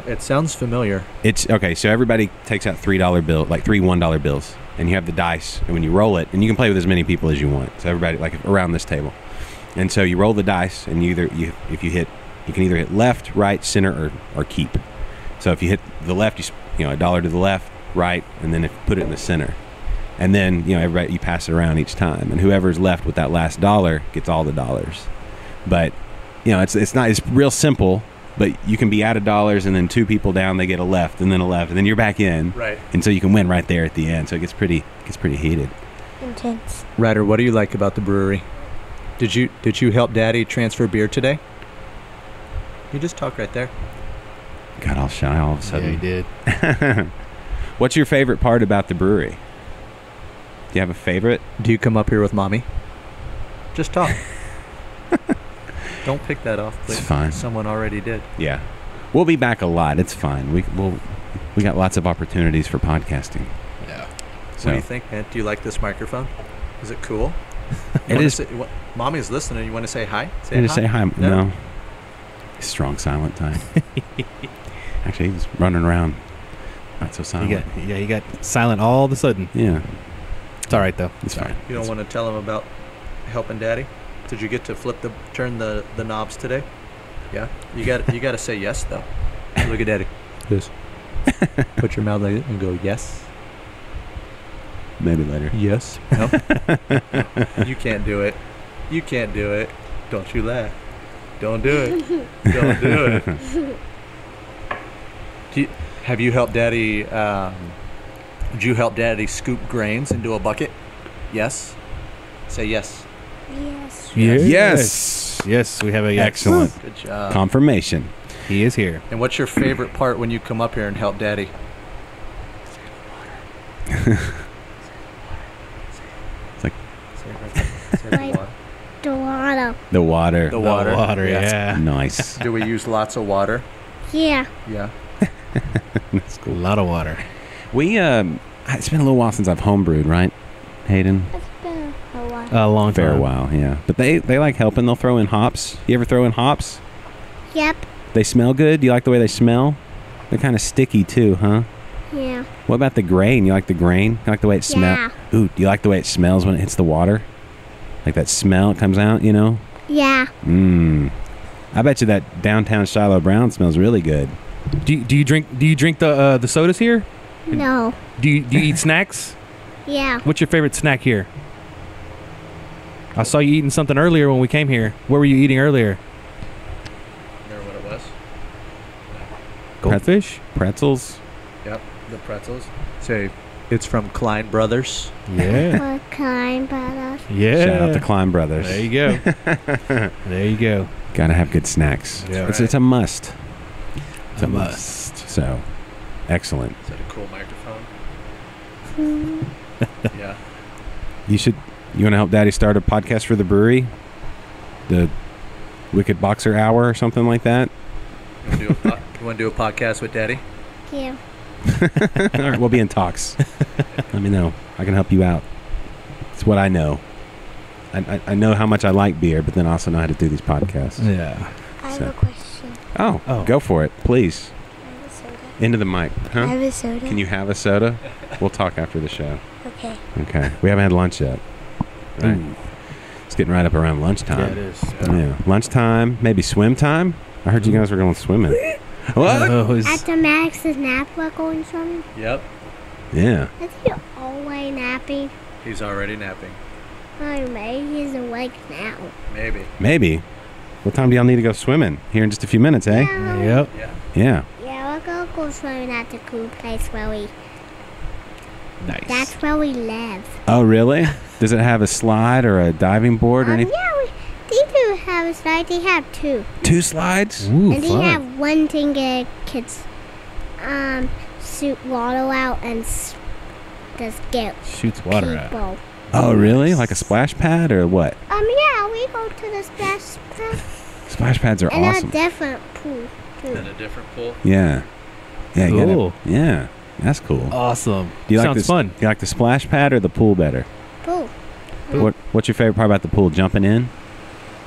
It sounds familiar. It's okay. So everybody takes out $3 bills, like $3 $1 bills, and you have the dice. And when you roll it, and you can play with as many people as you want. So everybody like around this table, and so you roll the dice, and you can either hit left, right, center, or keep. So if you hit the left, you know $1 to the left, right, and then if you put it in the center, and then you know everybody you pass it around each time, and whoever's left with that last $1 gets all the dollars. But you know it's real simple. But you can be out of dollars, and then 2 people down, they get a left, and then a left, and then you're back in. Right. And so you can win right there at the end. So it gets pretty heated. Intense. Ryder, what do you like about the brewery? Did you help Daddy transfer beer today? You just talk right there. Got all shy all of a sudden. Yeah, he did. What's your favorite part about the brewery? Do you have a favorite? Do you come up here with mommy? Just talk. Don't pick that off, please. It's fine. Someone already did. Yeah. We'll be back a lot. It's fine. We got lots of opportunities for podcasting. Yeah. So. What do you think, man? Do you like this microphone? Is it cool? It is. Mommy's listening. You want to say hi? Say hi. Say hi. No. Strong silent time. Actually, he was running around. Not so silent. He got silent all of a sudden. Yeah. It's all right, though. It's fine. You don't want to tell him about helping Daddy? Did you get to turn the knobs today? Yeah. You got to say yes, though. Look at Daddy. Yes. Put your mouth like it and go, yes. Maybe later. Yes. No. You can't do it. You can't do it. Don't you laugh. Don't do it. Don't do it. Have you helped Daddy? Would you help Daddy scoop grains into a bucket? Yes. Say yes. Yes. Yes. Yes. Yes, we have an excellent. Good job. Confirmation. He is here. And what's your favorite part when you come up here and help Daddy? It's like the water. Yeah. Nice. Do we use lots of water? Yeah. Yeah. That's cool. A lot of water. We it's been a little while since I've homebrewed, right, Hayden? It's been a while. A long time. Fair while, yeah. But they like helping. They'll throw in hops. You ever throw in hops? Yep. They smell good? Do you like the way they smell? They're kind of sticky too, huh? Yeah. What about the grain? You like the grain? You like the way it smells? Yeah. Ooh, do you like the way it smells when it hits the water? Like that smell comes out, you know? Yeah. Mmm. I bet you that Downtown Shiloh Brown smells really good. Do you drink the sodas here? No. Do you eat snacks? Yeah. What's your favorite snack here? I saw you eating something earlier when we came here. What were you eating earlier? Remember what it was? Goldfish? Pretzels? Yep, the pretzels. Say, it's from Klein Brothers. Yeah. Klein Brothers. Yeah. Shout out to Klein Brothers. There you go. There you go. Gotta have good snacks. Yeah. It's a must. It's a must. So, excellent. Is that a cool microphone? Yeah. You want to help Daddy start a podcast for the brewery? The Wicked Boxer Hour or something like that? You want to do a podcast with Daddy? Yeah. All right, we'll be in talks. Let me know. I can help you out. It's what I know. I know how much I like beer, but then I also know how to do these podcasts. Yeah. I have a question. Oh, go for it, please. I have a soda. Into the mic. Huh? I have a soda. Can you have a soda? We'll talk after the show. Okay. We haven't had lunch yet. Right. Ooh. It's getting right up around lunchtime. Yeah, it is. Yeah. Lunchtime, maybe swim time. I heard you guys were going swimming. What? At the Maddox's nap while going swimming? Yep. Yeah. Is he always napping? He's already napping. Oh, maybe he's awake now. Maybe. What time do y'all need to go swimming? Here in just a few minutes, eh? No. Yep. Yeah. Yeah, we'll go swimming at the cool place where we... Nice. That's where we live. Oh, really? Does it have a slide or a diving board or anything? Yeah, they do have a slide. They have two. Two slides? Ooh, and they have one thing that kids shoot water out and just get shoots water people. Out. Oh, really? Like a splash pad or what? Yeah, we go to the splash pad. Splash pads are awesome. And a different pool, too. Yeah. Yeah, cool. Yeah, that's cool. Awesome. Sounds fun. Do you like the splash pad or the pool better? Pool. What's your favorite part about the pool? Jumping in?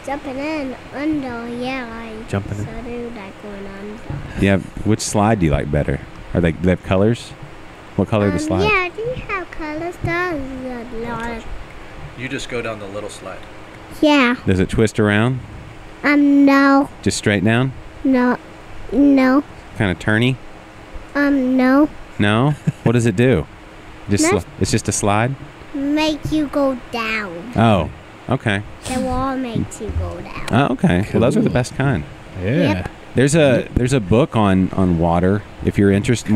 Jumping in under, yeah. I do like going under. Yeah, which slide do you like better? Do they have colors? What color are the slides? Yeah, they have colors. There's a lot. You just go down the little slide. Yeah. Does it twist around? No. Just straight down? No. Kind of turny? No. No? What does it do? It's just a slide? Make you go down. Oh. Okay. The wall makes you go down. Oh, okay. Cool. Well, those are the best kind. Yeah. Yep. There's a book on water. If you're interested,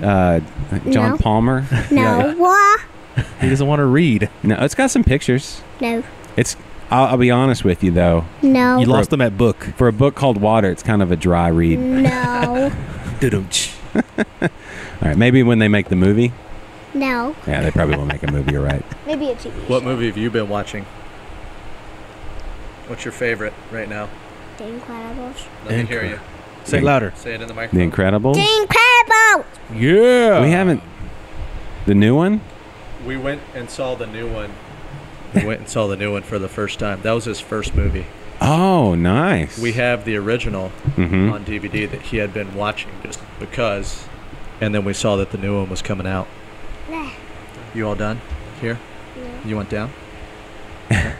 John Palmer. No. He doesn't want to read. No, it's got some pictures. No. It's I'll be honest with you, though. No. You lost them at book. For a book called Water, it's kind of a dry read. No. All right, maybe when they make the movie. No. Yeah, they probably won't make a movie, you're right. Maybe a TV show. What movie have you been watching? What's your favorite right now? The Incredibles. Let me hear you. Say it louder. Say it in the microphone. The Incredibles? The Incredibles! Yeah! We haven't... The new one? We went and saw the new one. We went and saw the new one for the first time. That was his first movie. Oh, nice. We have the original on DVD that he had been watching just because, and then we saw that the new one was coming out. You all done here? Yeah. You went down? Okay.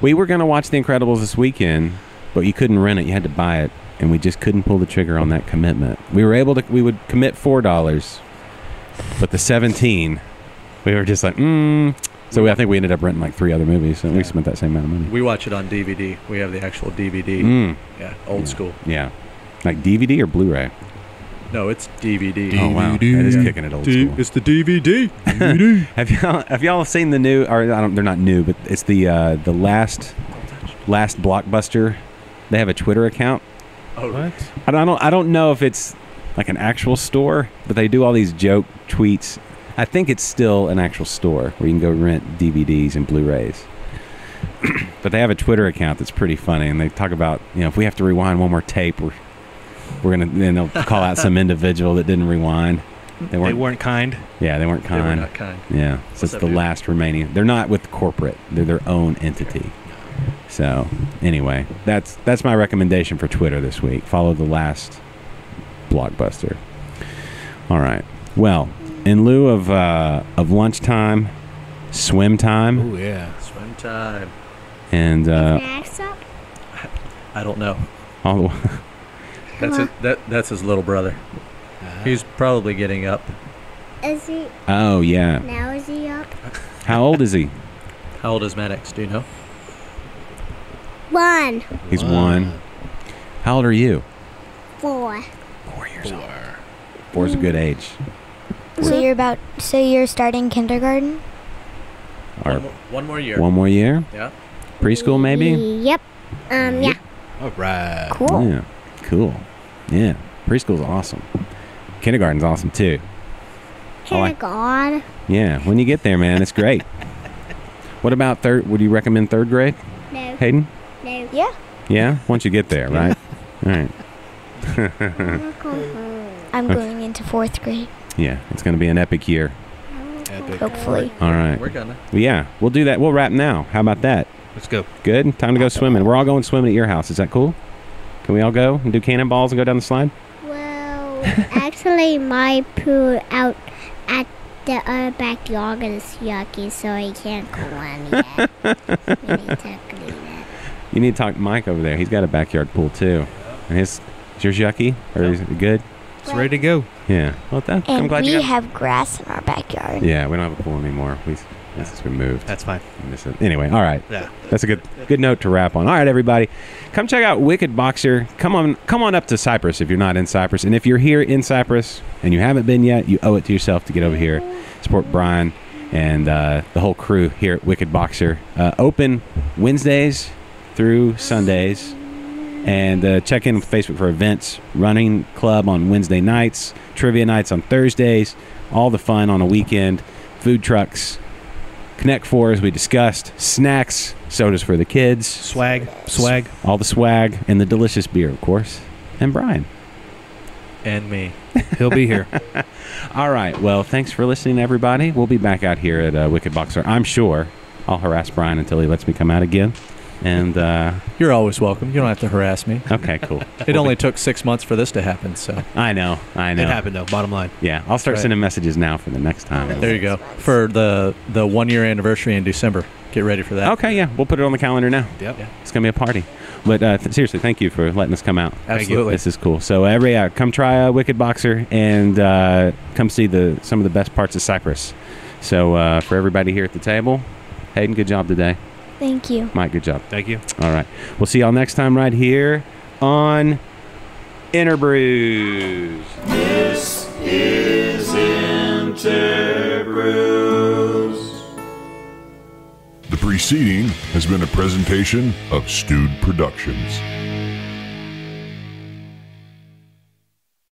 We were going to watch The Incredibles this weekend, but you couldn't rent it. You had to buy it, and we just couldn't pull the trigger on that commitment. We were able to, we would commit $4, but the 17, we were just like, So I think we ended up renting like 3 other movies, so we spent that same amount of money. We watch it on DVD. We have the actual DVD. Yeah, old school. Yeah. Like DVD or Blu-ray? No, it's DVD. Oh, wow. That is kicking it old school. It's the DVD. Have y'all seen the new, or I don't, they're not new, but it's the last Blockbuster. They have a Twitter account. Oh, what? I don't know if it's like an actual store, but they do all these joke tweets. I think it's still an actual store where you can go rent DVDs and Blu-rays. But they have a Twitter account that's pretty funny, and they talk about, you know, if we have to rewind one more tape, we're gonna. Then they'll call out some individual that didn't rewind. They weren't kind. Yeah, they weren't kind. They were not kind. Yeah, so it's the last remaining. They're not with corporate. They're their own entity. So anyway, that's my recommendation for Twitter this week. Follow the last Blockbuster. All right. Well. In lieu of lunchtime, swim time. Oh, yeah. Swim time. And... snacks up? I don't know. All the that's his little brother. He's probably getting up. Is he? Oh, yeah. Now is he up? How old is he? How old is Maddox? Do you know? 1. He's 1. How old are you? 4. 4 years old. 4's a good age. So you're about. So you're starting kindergarten. Or one more year. One more year. Yeah. Preschool maybe. Yep. Yeah. All right. Cool. Yeah. Cool. Yeah. Preschool's awesome. Kindergarten's awesome too. Kindergarten. Yeah. When you get there, man, it's great. What about third? Would you recommend third grade? No. Hayden. No. Yeah. Yeah. Once you get there, right? All right. I'm going into 4th grade. Yeah, it's going to be an epic year. Epic. Hopefully. All right. We're gonna. Yeah, we'll do that. We'll wrap now. How about that? Let's go. Good. Time to go swimming. We're all going swimming at your house. Is that cool? Can we all go and do cannonballs and go down the slide? Well, actually, my poo out at the other backyard is yucky, so I can't go on yet. I need to clean it. You need to talk to Mike over there. He's got a backyard pool, too. And is yours yucky? Or is it good? It's ready to go. Yeah. Well, that, and I'm glad we have grass in our backyard. Yeah, we don't have a pool anymore. This has been moved. That's fine. Anyway, all right. Yeah. That's a good note to wrap on. All right, everybody. Come check out Wicked Boxer. Come on up to Cypress if you're not in Cypress. And if you're here in Cypress and you haven't been yet, you owe it to yourself to get over here, support Brian and the whole crew here at Wicked Boxer. Open Wednesdays through Sundays. And check in with Facebook for events, running club on Wednesday nights, trivia nights on Thursdays, all the fun on a weekend, food trucks, Connect Four as we discussed, snacks, sodas for the kids. Swag. All the swag and the delicious beer, of course. And Brian. And me. He'll be here. All right. Well, thanks for listening, everybody. We'll be back out here at Wicked Boxer, I'm sure. I'll harass Brian until he lets me come out again. And you're always welcome. You don't have to harass me. Okay, cool. It only took 6 months for this to happen, so I know. It happened though, bottom line. Yeah. I'll start sending messages now for the next time. There you go. For the 1-year anniversary in December. Get ready for that. Okay, yeah. We'll put it on the calendar now. Yep. Yeah. It's gonna be a party. But seriously, thank you for letting us come out. Absolutely. This is cool. So come try Wicked Boxer and come see some of the best parts of Cypress. So for everybody here at the table, Hayden, good job today. Thank you. Mike, good job. Thank you. All right. We'll see y'all next time right here on InterBrews. This is InterBrews. preceding has been a presentation of Stude Productions.